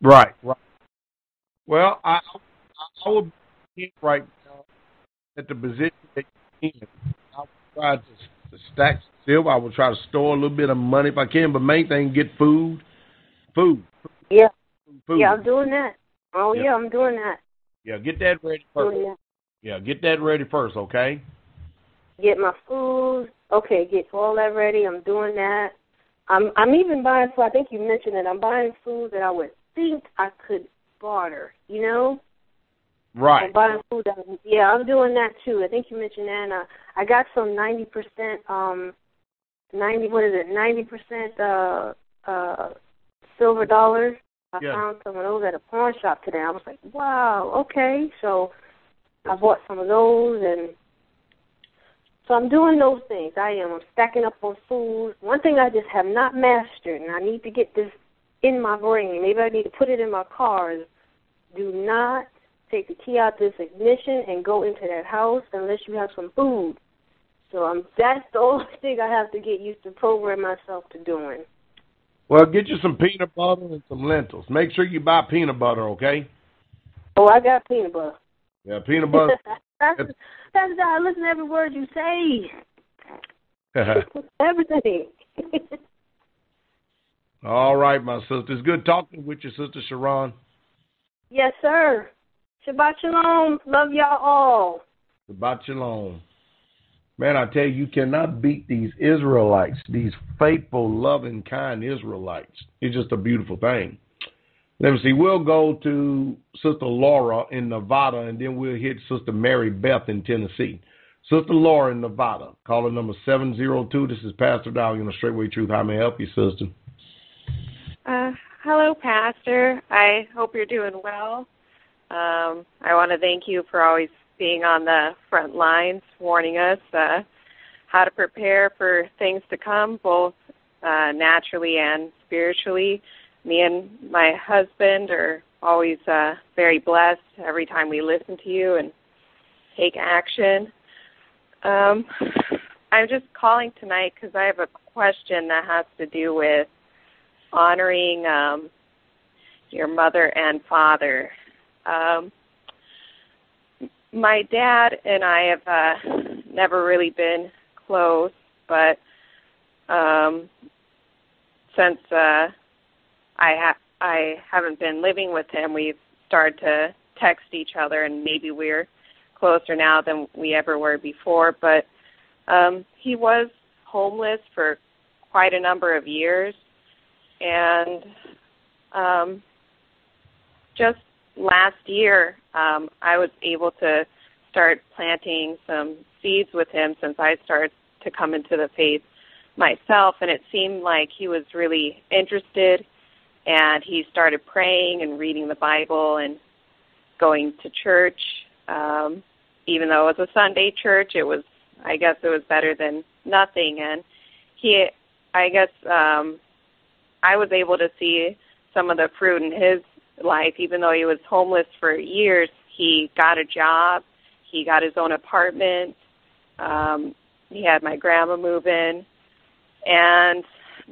Right, right. Well, I would be right now at the position that you're in. I would try to stack silver. I would try to store a little bit of money if I can, but main thing, get food. Food. Yeah. Food. Yeah, I'm doing that. Oh, yeah, I'm doing that. Yeah, get that ready first. Yeah, get that ready first, okay? Get my food. Okay, get all that ready. I'm doing that. I'm even buying food. I think you mentioned it. I'm buying food that I would think I could barter, you know? Right. I'm buying food that, yeah, I'm doing that, too. I think you mentioned that. And I got some 90%, 90% silver dollars. I found some of those at a pawn shop today. I was like, wow, okay. So I bought some of those, and so I'm doing those things. I'm stacking up on food. One thing I just have not mastered, and I need to get this in my brain. Maybe I need to put it in my car. Do not take the key out this ignition and go into that house unless you have some food. So that's the only thing I have to get used to program myself to doing. Well, get you some peanut butter and some lentils. Make sure you buy peanut butter, okay? Oh, I got peanut butter. Yeah, peanut butter. That's how I listen to every word you say. Everything. All right, my sister. It's good talking with you, Sister Sharon. Yes, sir. Shabbat shalom. Love y'all all. Shabbat shalom. Man, I tell you, you cannot beat these Israelites, these faithful, loving, kind Israelites. It's just a beautiful thing. Let me see. We'll go to Sister Laura in Nevada, and then we'll hit Sister Mary Beth in Tennessee. Sister Laura in Nevada, caller number 702. This is Pastor Dowell on Straightway Truth. How may I help you, sister? Hello, Pastor. I hope you're doing well. I want to thank you for always being on the front lines, warning us how to prepare for things to come, both naturally and spiritually. Me and my husband are always very blessed every time we listen to you and take action. I'm just calling tonight because I have a question that has to do with honoring your mother and father. My dad and I have never really been close, but since I haven't been living with him, we've started to text each other, and maybe we're closer now than we ever were before. But he was homeless for quite a number of years, and just last year, I was able to start planting some seeds with him since I started to come into the faith myself, and it seemed like he was really interested, and he started praying and reading the Bible and going to church. Even though it was a Sunday church, I guess it was better than nothing, and I was able to see some of the fruit in his life. Even though he was homeless for years, he got a job, he got his own apartment, he had my grandma move in, and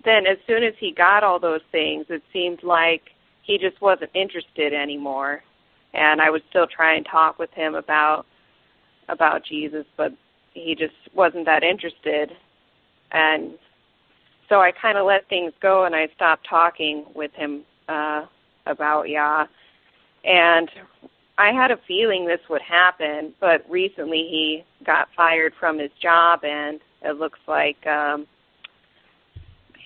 then as soon as he got all those things, it seemed like he just wasn't interested anymore. And I would still try and talk with him about Jesus, but he just wasn't that interested. And so I kind of let things go, and I stopped talking with him about Yah. And I had a feeling this would happen, but recently he got fired from his job, and it looks like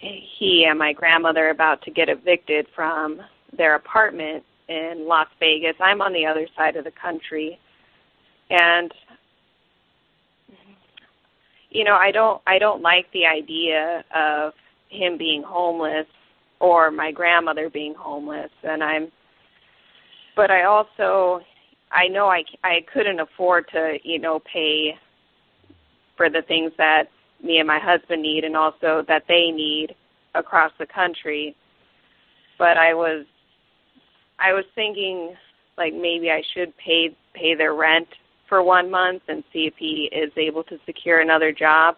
he and my grandmother are about to get evicted from their apartment in Las Vegas. I'm on the other side of the country, and you know, I don't like the idea of him being homeless or my grandmother being homeless, and but I also, I know I couldn't afford to, you know, pay for the things that me and my husband need and also that they need across the country. But I was thinking, like, maybe I should pay their rent for 1 month and see if he is able to secure another job.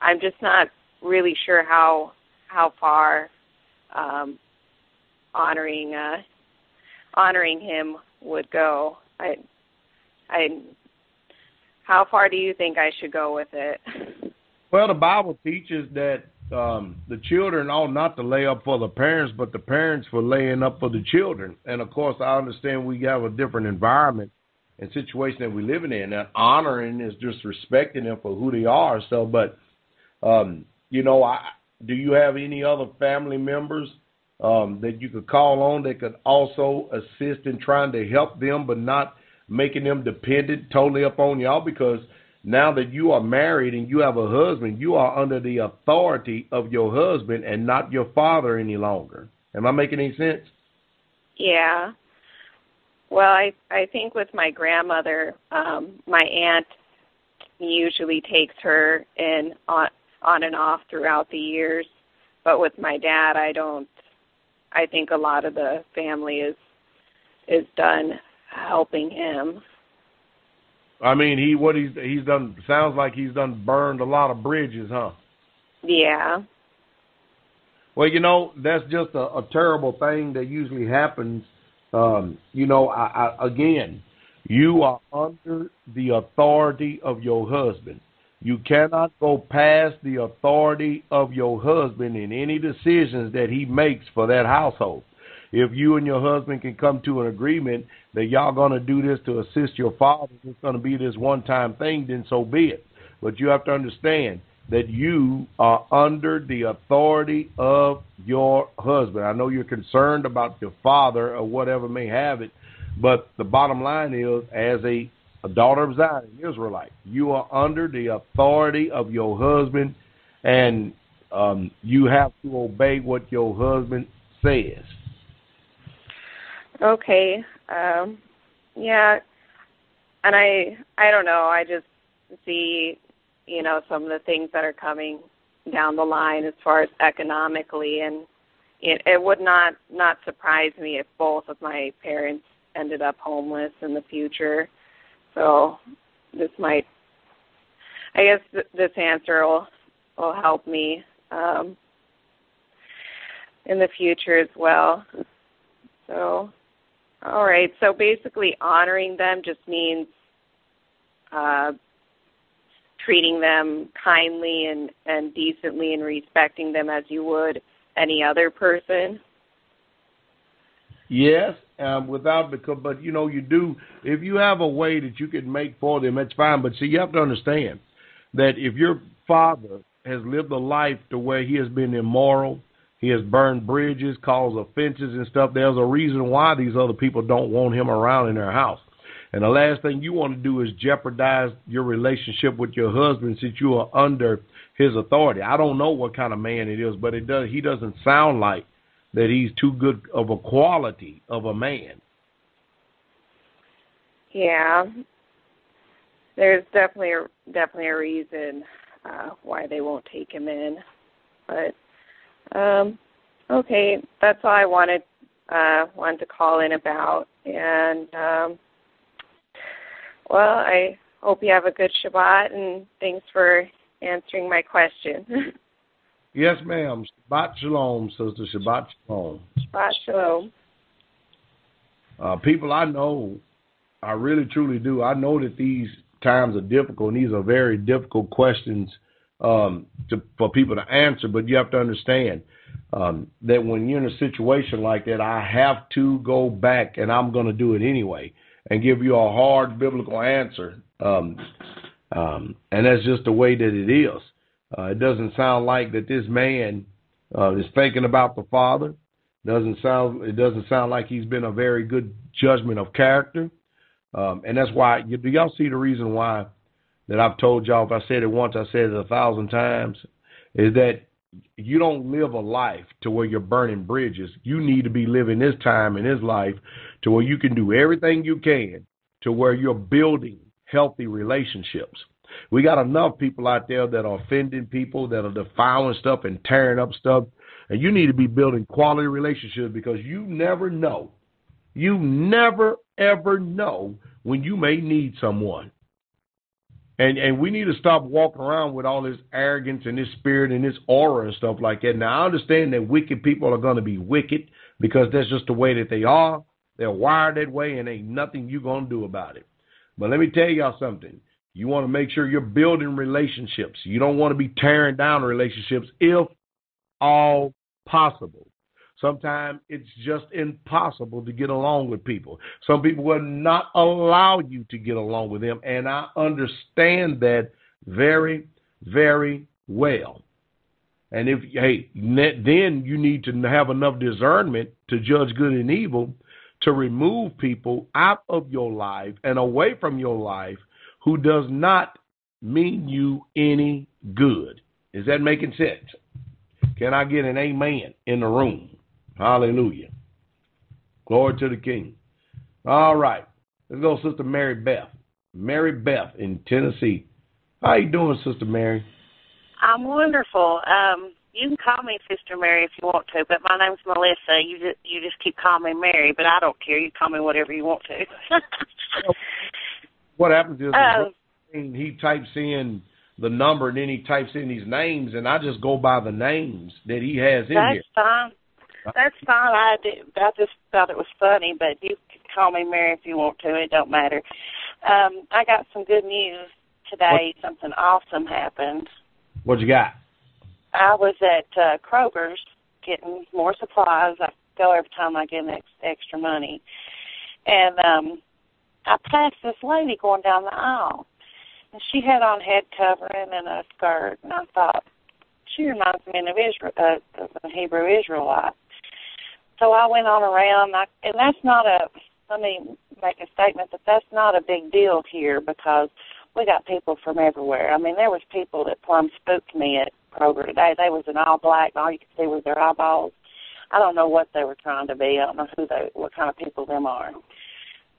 I'm just not really sure how far honoring him would go. How far do you think I should go with it? Well, the Bible teaches that the children ought not to lay up for the parents, but the parents for laying up for the children. And, of course, I understand we have a different environment and situation that we're living in. And honoring is just respecting them for who they are. So, but, you know, do you have any other family members that you could call on that could also assist in trying to help them but not making them dependent totally upon y'all? Because now that you are married and you have a husband, you are under the authority of your husband and not your father any longer. Am I making any sense? Yeah. Well, I think with my grandmother, my aunt usually takes her in on and off throughout the years. But with my dad, I think a lot of the family is done helping him. I mean, he's done, sounds like he's done burned a lot of bridges, huh? Yeah. Well, you know, that's just a terrible thing that usually happens. You know, again, you are under the authority of your husband. You cannot go past the authority of your husband in any decisions that he makes for that household. If you and your husband can come to an agreement that y'all going to do this to assist your father, it's going to be this one-time thing, then so be it. But you have to understand that you are under the authority of your husband. I know you're concerned about your father or whatever may have it, but the bottom line is, as a daughter of Zion, Israelite, you are under the authority of your husband, and you have to obey what your husband says. Okay, yeah, and I don't know, I just see, you know, some of the things that are coming down the line as far as economically, and it would not surprise me if both of my parents ended up homeless in the future, so this might, I guess this answer will help me in the future as well, so... All right, so basically honoring them just means treating them kindly and decently and respecting them as you would any other person? Yes, but you know, you do, if you have a way that you can make for them, that's fine. But see, you have to understand that if your father has lived a life to where he has been immoral, he has burned bridges, caused offenses and stuff, there's a reason why these other people don't want him around in their house. And the last thing you want to do is jeopardize your relationship with your husband since you are under his authority. I don't know what kind of man it is, but he doesn't sound like that he's too good of a quality of a man. Yeah. There's definitely a reason why they won't take him in. But... okay, that's all I wanted to call in about, and well, I hope you have a good Shabbat, and thanks for answering my question. Yes, ma'am. Shabbat Shalom, sister. Shabbat Shalom. Shabbat Shalom. People, I know, I really truly do, I know that these times are difficult, and these are very difficult questions for people to answer, but you have to understand that when you're in a situation like that, I have to go back, and I'm going to do it anyway, and give you a hard biblical answer, and that's just the way that it is. It doesn't sound like that this man is thinking about the father. It doesn't sound like he's been a very good judgment of character, and that's why. Do y'all see the reason why that I've told y'all, if I said it once, I said it 1,000 times, is that you don't live a life to where you're burning bridges. You need to be living this time in this life to where you can do everything you can to where you're building healthy relationships. We got enough people out there that are offending people, that are defiling stuff and tearing up stuff. And you need to be building quality relationships, because you never know. You never, ever know when you may need someone. And we need to stop walking around with all this arrogance and this spirit and this aura and stuff like that. Now, I understand that wicked people are going to be wicked, because that's just the way that they are. They're wired that way, and ain't nothing you're going to do about it. But let me tell y'all something. You want to make sure you're building relationships. You don't want to be tearing down relationships if all possible. Sometimes it's just impossible to get along with people. Some people will not allow you to get along with them, and I understand that very, very well. And if, hey, then you need to have enough discernment to judge good and evil, to remove people out of your life and away from your life who does not mean you any good. Is that making sense? Can I get an amen in the room? Hallelujah. Glory to the King. All right. Let's go, Sister Mary Beth. Mary Beth in Tennessee. How you doing, Sister Mary? I'm wonderful. You can call me Sister Mary if you want to, but my name's Melissa. You just keep calling me Mary, but I don't care. You call me whatever you want to. What happens is he types in the number, and then he types in these names, and I just go by the names that he has in here. That's fine. That's fine. I just thought it was funny, but you can call me Mary if you want to. It don't matter. I got some good news today. What? Something awesome happened. What you got? I was at Kroger's getting more supplies. I go every time I get extra money. And I passed this lady going down the aisle. And she had on head covering and a skirt, and I thought, she reminds me of Israel, of a Hebrew Israelite. So I went on around, and that's not a, let me make a statement, that that's not a big deal here, because we got people from everywhere. I mean, there was people that plumb spooked me at Kroger today. They was in all black, and all you could see was their eyeballs. I don't know what they were trying to be. I don't know who they, what kind of people them are.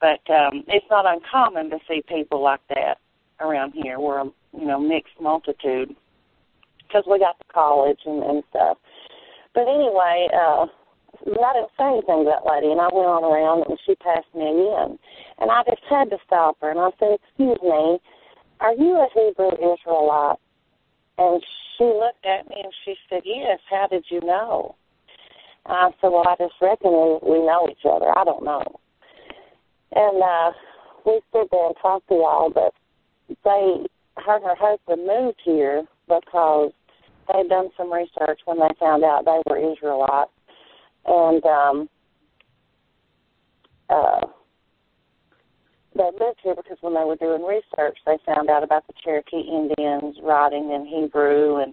But it's not uncommon to see people like that around here. We're a, you know, mixed multitude, because we got to college and stuff. But anyway, I didn't say anything to that lady, and I went on around, and she passed me again. And I just had to stop her, and I said, "Excuse me, are you a Hebrew Israelite?" And she looked at me, and she said, "Yes, how did you know?" And I said, "Well, I just reckon we know each other. I don't know." And we stood there and talked to y'all, but her and her husband moved here because they'd done some research when they found out they were Israelites. And they moved here because when they were doing research, they found out about the Cherokee Indians writing in Hebrew, and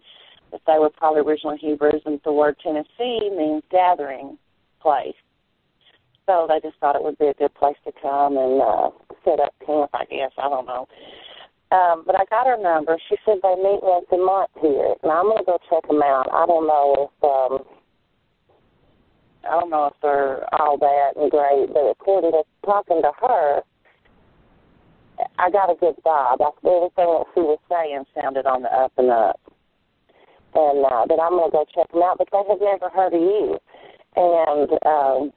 that they were probably originally Hebrews, and the word Tennessee means gathering place. So they just thought it would be a good place to come and set up camp, I guess. I don't know. But I got her number. She said they meet once a month here. Now I'm gonna go check them out. I don't know if they're all that and great, but according to talking to her, I got a good vibe. Everything that she was saying sounded on the up and up. And but I'm gonna go check them out. But they have never heard of you, and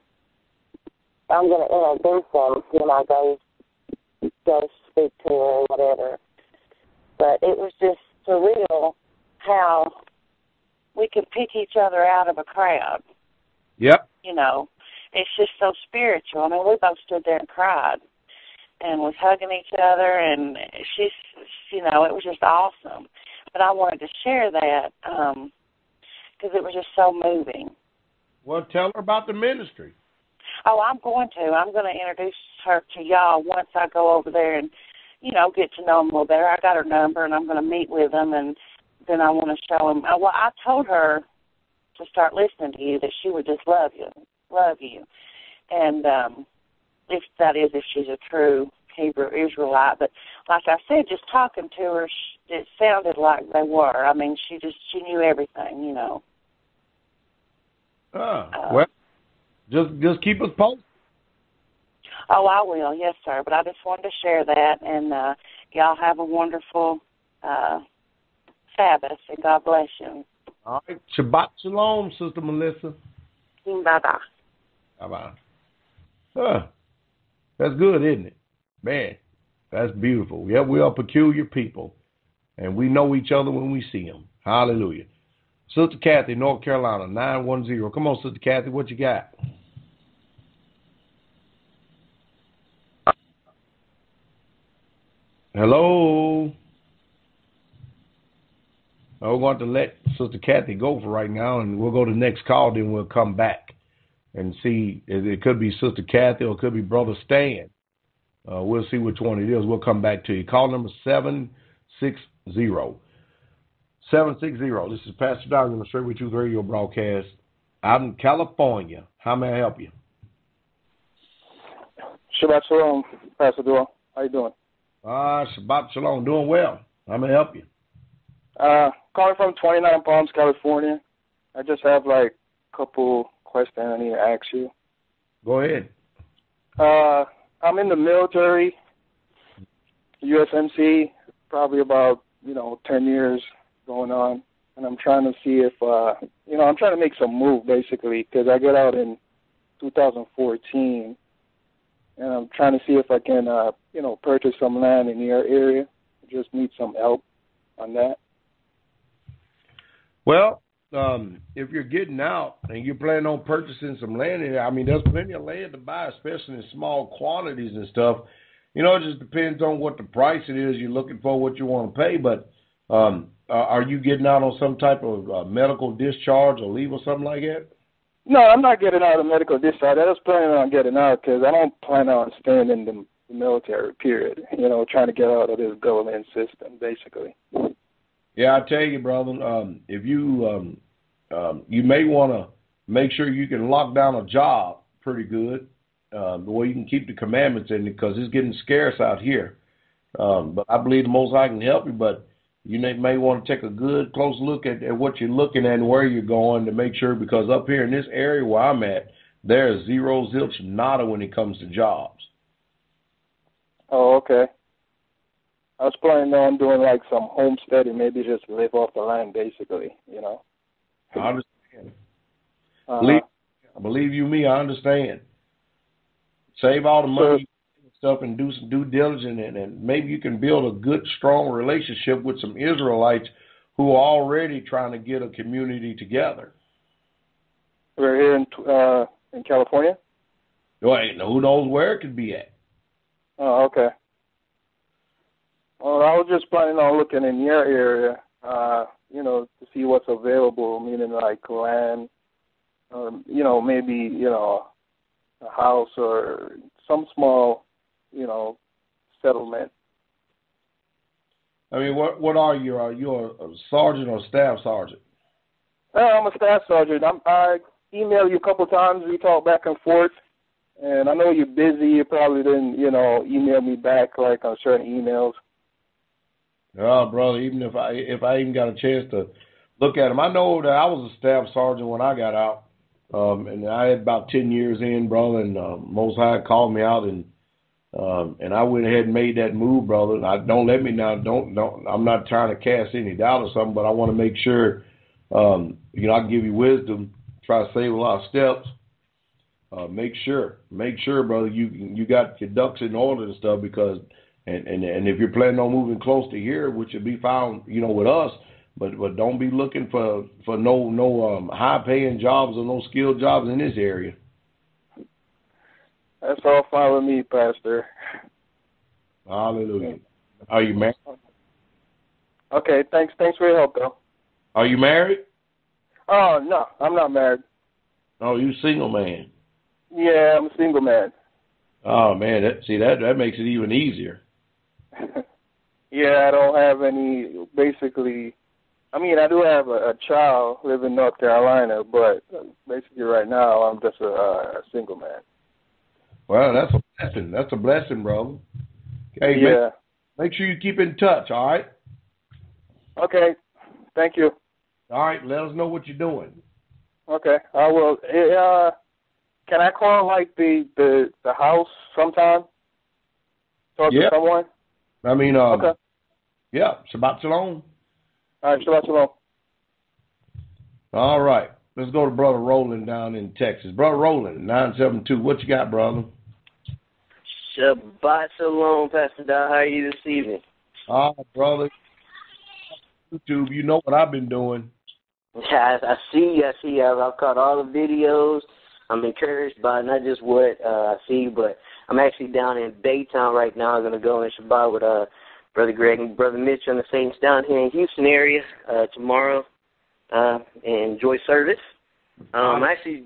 I'm gonna introduce them when I go speak to her or whatever. But it was just surreal how we could pick each other out of a crowd. Yep. You know, it's just so spiritual. I mean, we both stood there and cried and was hugging each other, and she's, you know, it was just awesome. But I wanted to share that because it was just so moving. Well, tell her about the ministry. Oh, I'm going to introduce her to y'all once I go over there and, you know, get to know them a little better. I got her number, and I'm going to meet with them, and then I want to show them. Well, I told her to start listening to you, that she would just love you. And if that is, if she's a true Hebrew Israelite, but like I said, just talking to her, it sounded like they were. I mean, she knew everything, you know. Well, just keep us posted. Oh, I will, yes, sir. But I just wanted to share that, and y'all have a wonderful Sabbath, and God bless you. All right, Shabbat Shalom, Sister Melissa. Bye-bye. Bye-bye. Huh. That's good, isn't it? Man, that's beautiful. Yeah, we are peculiar people, and we know each other when we see them. Hallelujah. Sister Kathy, North Carolina, 910. Come on, Sister Kathy, what you got? Hello? Now we're going to let Sister Kathy go for right now, and we'll go to the next call, then we'll come back and see. It could be Sister Kathy or it could be Brother Stan. We'll see which one it is. We'll come back to you. Call number 760. 760. This is Pastor Dowell on the Straightway Truth Radio broadcast out in California. How may I help you? Shabbat Shalom, Pastor Dowell. How you doing? Shabbat Shalom. Doing well. How may I help you? Calling from 29 Palms, California. I just have like a couple questions I need to ask you. Go ahead. I'm in the military, USMC, probably about 10 years going on, and I'm trying to see if, I'm trying to make some move, basically, because I got out in 2014, and I'm trying to see if I can, purchase some land in your area. I just need some help on that. Well, if you're getting out and you're planning on purchasing some land, there's plenty of land to buy, especially in small quantities and stuff. It just depends on what the price it is you're looking for, what you want to pay, but are you getting out on some type of medical discharge or leave or something like that? No, I'm not getting out of medical discharge. I was planning on getting out because I don't plan on staying in the military, period, trying to get out of this government system, basically. Yeah, I tell you, brother, if you you may want to make sure you can lock down a job pretty good, the way you can keep the commandments in it, because it's getting scarce out here. But I believe the Most High can help you, but you may want to take a good, close look at what you're looking at and where you're going to make sure, because up here in this area where I'm at, there's zero, zilch, nada when it comes to jobs. Oh, okay. I was planning on doing like some homesteading, maybe just live off the land, basically, I understand. Believe you me, I understand. Save all the money and stuff and do some due diligence, and maybe you can build a good, strong relationship with some Israelites who are already trying to get a community together. We're here in California? Who knows where it could be at? Oh, okay. Well, I was just planning on looking in your area, to see what's available, meaning like land, maybe, a house or some small, settlement. I mean, what are you? Are you a sergeant or staff sergeant? I'm a staff sergeant. I emailed you a couple times. We talked back and forth. And I know you're busy. You probably didn't, email me back like on certain emails. Oh, brother, even if I even got a chance to look at them. I know that I was a staff sergeant when I got out. And I had about 10 years in, brother, and Most High called me out, and I went ahead and made that move, brother. And I'm not trying to cast any doubt or something, but I want to make sure, I can give you wisdom, try to save a lot of steps. Make sure, brother, you got your ducks in order and stuff, because, and if you're planning on moving close to here, which will be found, with us. But don't be looking for no high paying jobs or no skilled jobs in this area. That's all fine with me, Pastor. Hallelujah. Are you married? Okay, thanks for your help, though. Are you married? Oh no, I'm not married. Oh, you single man? Yeah, I'm a single man. Oh man, that makes it even easier. Yeah, I don't have any basically. I do have a child living in North Carolina, but basically right now I'm just a single man. Well, that's a blessing, brother. Hey, yeah. Make sure you keep in touch, all right? Okay. Thank you. All right. Let us know what you're doing. Okay. I will. Can I call, like, the house sometime? Talk to someone? I mean, okay. Yeah, Shabbat Shalom. All right, Shabbat Shalom. All right. Let's go to Brother Roland down in Texas. Brother Roland, 972. What you got, brother? Shabbat Shalom, Pastor Dow. How are you this evening? Ah, brother. YouTube, you know what I've been doing. I see. I've caught all the videos. I'm encouraged by not just what I see, but I'm actually down in Baytown right now. I'm going to go in Shabbat with Brother Greg and Brother Mitch and the Saints down here in Houston area tomorrow and enjoy service. I actually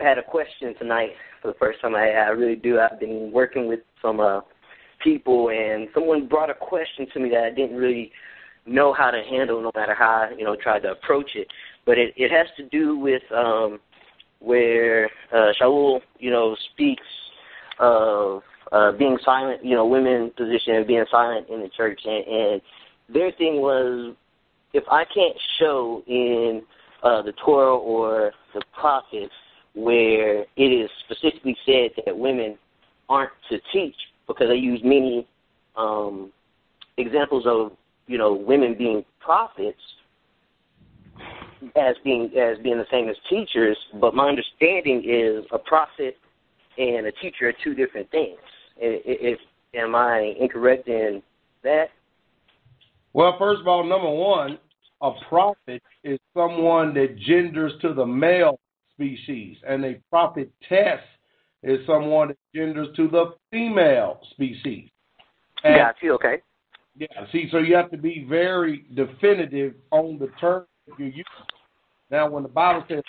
had a question tonight for the first time. I really do. I've been working with some people, and someone brought a question to me that I didn't really know how to handle, no matter how I tried to approach it. But it has to do with where Shaul, speaks of being silent, women's position and being silent in the church. And their thing was, if I can't show in the Torah or the prophets where it is specifically said that women aren't to teach, because they use many examples of, women being prophets, as being the same as teachers, but my understanding is a prophet and a teacher are two different things. Am I incorrect in that? Well, first of all, number one, a prophet is someone that genders to the male species, and a prophetess is someone that genders to the female species. And, yeah, I see, okay. Yeah, see, so you have to be very definitive on the term you use. Now, when the Bible says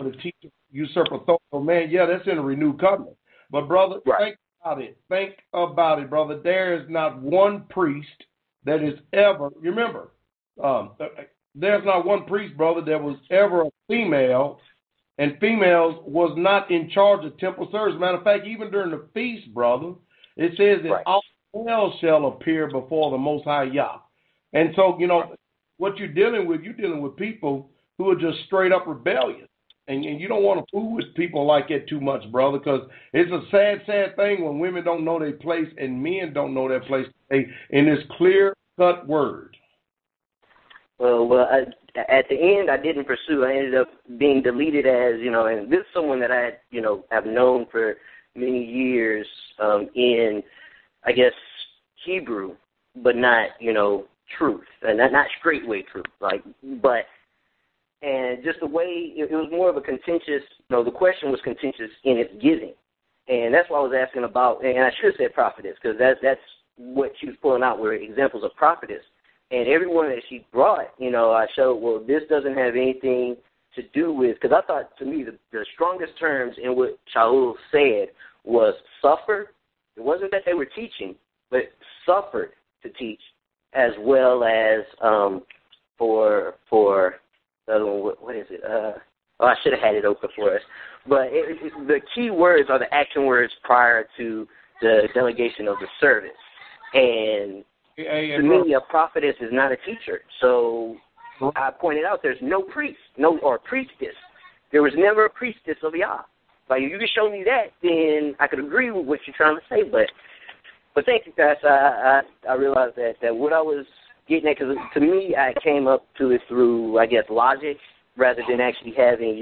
the teacher usurp authority, man, yeah, that's in a renewed covenant. But, brother, Think about it. Think about it, brother. There is not one priest that is ever, remember, there's not one priest, brother, that was ever a female, and females was not in charge of temple service. Matter of fact, even during the feast, brother, it says that all males shall appear before the Most High Yah. And so, what you're dealing with people who are just straight up rebellious. And you don't want to fool with people like that too much, brother, because it's a sad, sad thing when women don't know their place and men don't know their place today in this clear-cut word. Well, at the end, I didn't pursue. I ended up being deleted as, and this is someone that I, have known for many years in, I guess, Hebrew, but not, truth, and not straightway truth, and just the way it was more of a contentious, the question was contentious in its giving, and that's why I was asking about, and I should have said prophetess, because that's what she was pulling out were examples of prophetess, and everyone that she brought, I showed, well, this doesn't have anything to do with, because I thought, to me, the strongest terms in what Shaul said was suffer. It wasn't that they were teaching, but suffered to teach, as well as for the other one, what is it? I should have had it open for us. But the key words are the action words prior to the delegation of the service. And to me, a prophetess is not a teacher. So I pointed out there's no priest, or priestess. There was never a priestess of Yah. Like, if you could show me that, then I could agree with what you're trying to say, But thank you, guys. I realized that what I was getting at, because to me, I came up to it through, I guess, logic rather than actually having,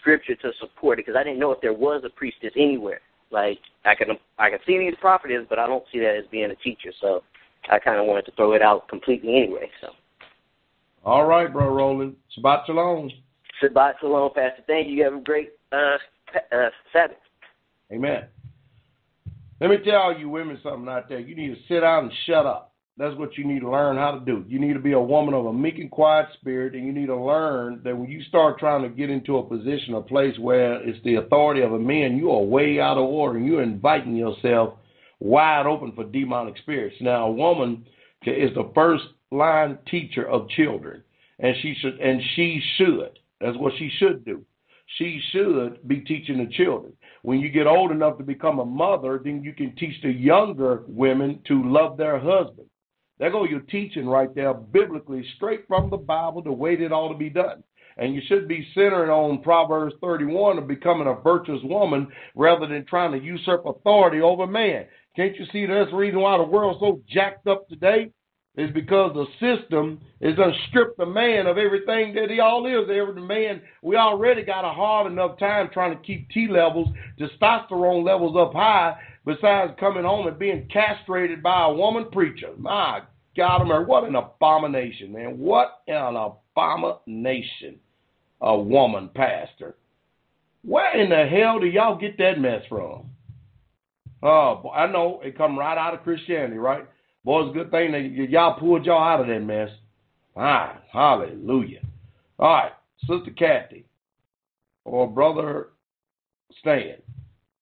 scripture to support it, because I didn't know if there was a priestess anywhere. Like, I can see these properties, but I don't see that as being a teacher. So I kind of wanted to throw it out completely anyway. So. All right, Bro Roland. Shabbat Shalom. Shabbat Shalom, Pastor. Thank you. You have a great Sabbath. Amen. Let me tell you women something out there. You need to sit down and shut up. That's what you need to learn how to do. You need to be a woman of a meek and quiet spirit, and you need to learn that when you start trying to get into a position, a place where it's the authority of a man, you are way out of order, and you're inviting yourself wide open for demonic spirits. Now, a woman is the first-line teacher of children, and she should. That's what she should do. she should be teaching the children. When you get old enough to become a mother, then you can teach the younger women to love their husband. There go your teaching right there, biblically, straight from the Bible, the way that it ought to be done. And you should be centered on Proverbs 31 of becoming a virtuous woman rather than trying to usurp authority over man. Can't you see that's the reason why the world's so jacked up today? Is because the system is going to strip the man of everything that he all is. Every man, we already got a hard enough time trying to keep T levels, testosterone levels up high, besides coming home and being castrated by a woman preacher. My God, man, what an abomination, man. What an abomination, a woman pastor. Where in the hell do y'all get that mess from? Oh, I know it come right out of Christianity, right? Boy, it's a good thing that y'all pulled y'all out of that mess. Ah, hallelujah. All right, Sister Kathy or Brother Stan,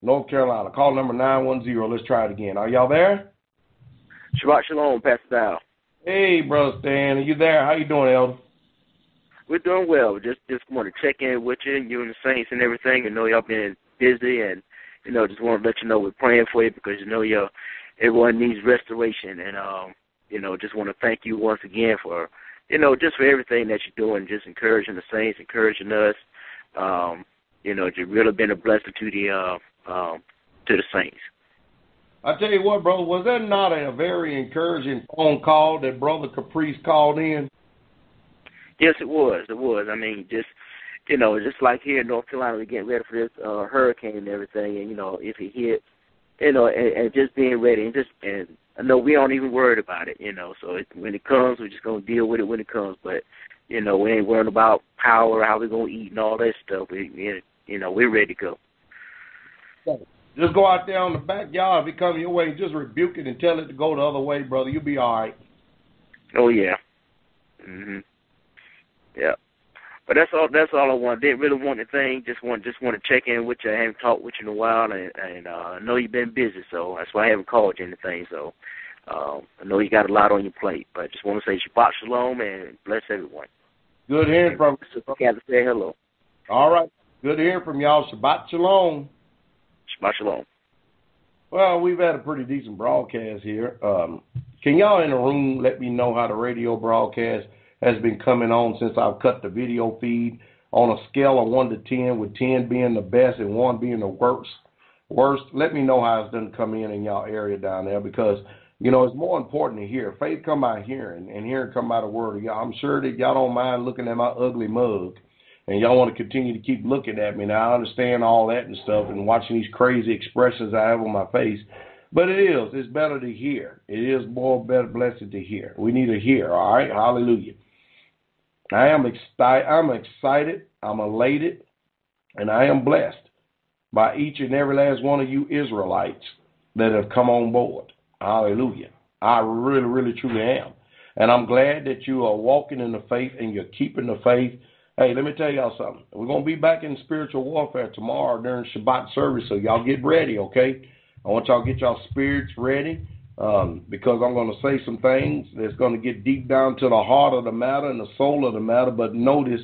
North Carolina. Call number 910. Let's try it again. Are y'all there? Shabbat shalom, Pastor Dowell. Hey, Brother Stan, are you there? How you doing, Elder? We're doing well. Just want to check in with you and the saints and everything. I know y'all been busy and, you know, just want to let you know we're praying for you because, you know, y'all. Everyone needs restoration, and, you know, just want to thank you once again for, you know, just for everything that you're doing, just encouraging the saints, encouraging us. You know, you've really been a blessing to the saints. I tell you what, brother, was that not a very encouraging phone call that Brother Caprice called in? Yes, it was. It was. I mean, just, you know, just like here in North Carolina, we're getting ready for this hurricane and everything, and, you know, if it hits, you know, and just being ready, and I know we aren't even worried about it, you know. So when it comes, we're just gonna deal with it when it comes. But you know, we ain't worrying about power, how we're gonna eat, and all that stuff. You know, we're ready to go. Just go out there on the backyard if it comes your way, just rebuke it and tell it to go the other way, brother. You'll be all right. Oh yeah. Mhm. Yeah. But that's all I want. Didn't really want anything. Just want to check in with you. I haven't talked with you in a while, and I know you've been busy, so that's why I haven't called you anything. So I know you got a lot on your plate, but I just want to say Shabbat Shalom and bless everyone. Good to hear from you. Sister Kathy, say hello. All right. Good to hear from y'all. Shabbat Shalom. Shabbat Shalom. Well, we've had a pretty decent broadcast here. Can y'all in the room let me know how the radio broadcast has been coming on since I've cut the video feed on a scale of 1 to 10, with 10 being the best and 1 being the worst. Let me know how it's done come in y'all area down there, because, you know, it's more important to hear. Faith come by hearing, and hearing come by the word of y'all. I'm sure that y'all don't mind looking at my ugly mug, and y'all want to continue to keep looking at me. Now, I understand all that and stuff and watching these crazy expressions I have on my face, but it's better to hear. It is more better blessed to hear. We need to hear, all right? Hallelujah. I'm excited, I'm elated, and I am blessed by each and every last one of you Israelites that have come on board. Hallelujah. I really, really, truly am. And I'm glad that you are walking in the faith and you're keeping the faith. Hey, let me tell y'all something. We're going to be back in spiritual warfare tomorrow during Shabbat service, so y'all get ready, okay? I want y'all to get y'all spirits ready. Because I'm going to say some things that's going to get deep down to the heart of the matter and the soul of the matter. But notice,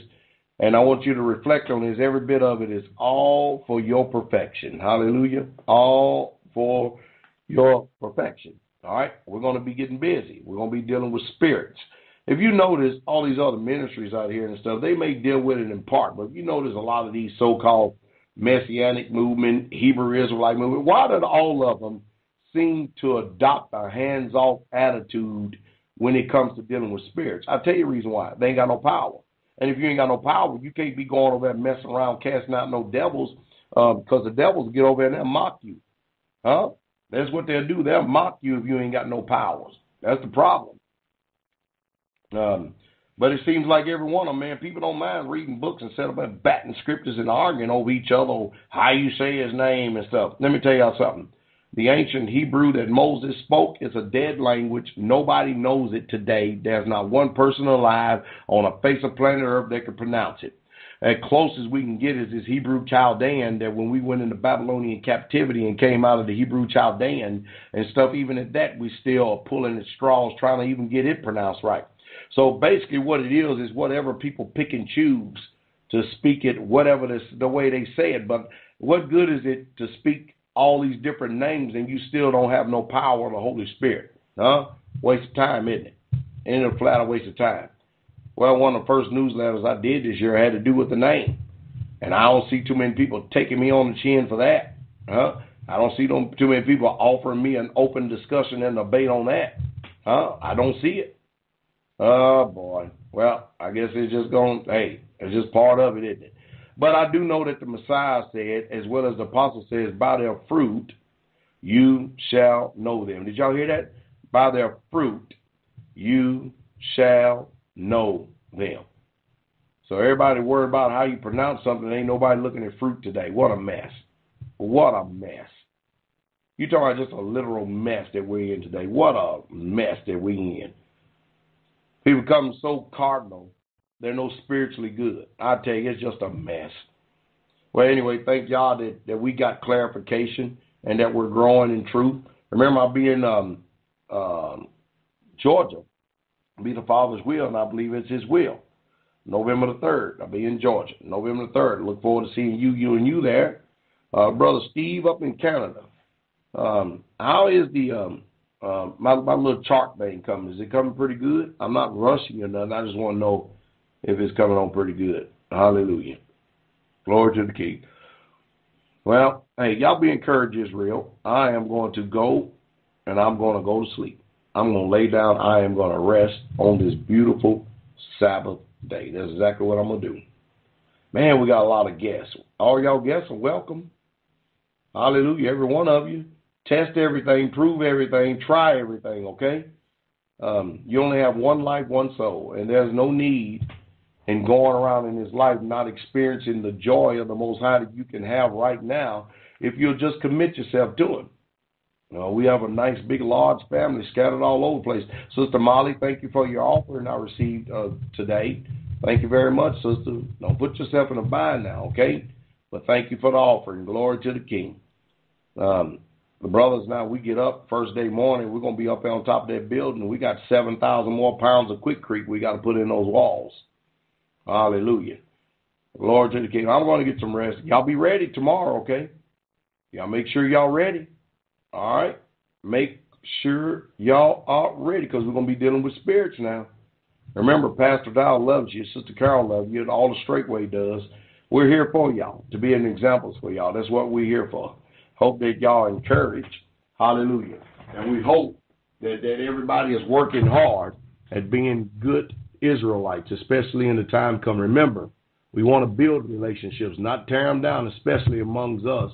and I want you to reflect on this, every bit of it is all for your perfection. Hallelujah. All for your perfection. All right. We're going to be getting busy. We're going to be dealing with spirits. If you notice, all these other ministries out here and stuff, they may deal with it in part. But if you notice a lot of these so-called Messianic movement, Hebrew Israelite movement, why did all of them seem to adopt a hands-off attitude when it comes to dealing with spirits? I'll tell you the reason why. They ain't got no power. And if you ain't got no power, you can't be going over there messing around, casting out no devils, because the devils get over there and they'll mock you. Huh? That's what they'll do. They'll mock you if you ain't got no powers. That's the problem. But it seems like every one of them, man, people don't mind reading books and set up and batting scriptures and arguing over each other, how you say his name and stuff. Let me tell y'all something. The ancient Hebrew that Moses spoke is a dead language. Nobody knows it today. There's not one person alive on the face of planet Earth that can pronounce it. As close as we can get is this Hebrew Chaldean that when we went into Babylonian captivity and came out of the Hebrew Chaldean and stuff, even at that, we still are pulling at straws trying to even get it pronounced right. So basically what it is whatever people pick and choose to speak it whatever the way they say it. But what good is it to speak all these different names and you still don't have no power of the Holy Spirit? Huh? Waste of time, isn't it? Ain't it a flat waste of time? Well, one of the first newsletters I did this year had to do with the name. And I don't see too many people taking me on the chin for that. Huh? I don't see too many people offering me an open discussion and debate on that. Huh? I don't see it. Oh, boy. Well, I guess it's just going, hey, it's just part of it, isn't it? But I do know that the Messiah said, as well as the apostle says, by their fruit you shall know them. Did y'all hear that? By their fruit you shall know them. So everybody worried about how you pronounce something. Ain't nobody looking at fruit today. What a mess. What a mess. You're talking about just a literal mess that we're in today. What a mess that we're in. People become so cardinal, they're no spiritually good. I tell you, it's just a mess. Well, anyway, thank y'all that we got clarification and that we're growing in truth. Remember, I'll be in Georgia. It'll be the Father's will, and I believe it's his will. November the 3rd, I'll be in Georgia. November the 3rd, look forward to seeing you and you there. Brother Steve up in Canada. How is the my little chart thing coming? Is it coming pretty good? I'm not rushing or nothing. I just want to know if it's coming on pretty good. Hallelujah. Glory to the King. Well, hey, y'all be encouraged, Israel. I am going to go, and I'm going to go to sleep. I'm going to lay down. I am going to rest on this beautiful Sabbath day. That's exactly what I'm going to do. Man, we got a lot of guests. All y'all guests are welcome. Hallelujah, every one of you. Test everything, prove everything, try everything, okay? You only have one life, one soul, and there's no need in going around in this life not experiencing the joy of the Most High that you can have right now if you'll just commit yourself to it. You know, we have a nice, big, large family scattered all over the place. Sister Molly, thank you for your offering I received today. Thank you very much, sister. Don't put yourself in a bind now, okay? But thank you for the offering. Glory to the King. The brothers now, we get up first day morning. We're going to be up there on top of that building. We got 7,000 more pounds of Quikrete we got to put in those walls. Hallelujah. Glory to the King. I'm going to get some rest. Y'all be ready tomorrow, okay? Y'all make sure y'all ready. All right? Make sure y'all are ready because we're going to be dealing with spirits now. Remember, Pastor Dowell loves you. Sister Carol loves you. And all the Straightway does. We're here for y'all, to be an example for y'all. That's what we're here for. Hope that y'all encourage. Hallelujah. And we hope that everybody is working hard at being good Israelites, especially in the time come. Remember, we want to build relationships, not tear them down, especially amongst us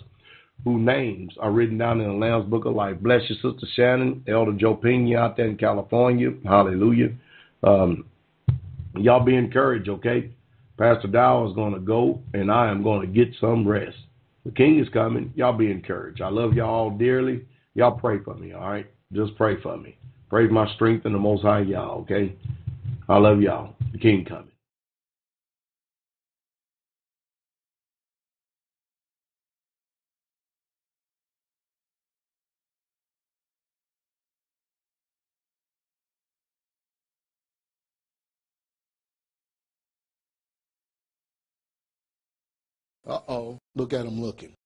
whose names are written down in the Lamb's Book of Life. Bless your Sister Shannon, Elder Joe Pena out there in California. Hallelujah. Y'all be encouraged, okay? Pastor Dow is going to go, and I am going to get some rest. The King is coming. Y'all be encouraged. I love y'all all dearly. Y'all pray for me, all right? Just pray for me. Pray for my strength and the Most High, y'all, okay? I love y'all. The King coming. Uh-oh, look at him looking.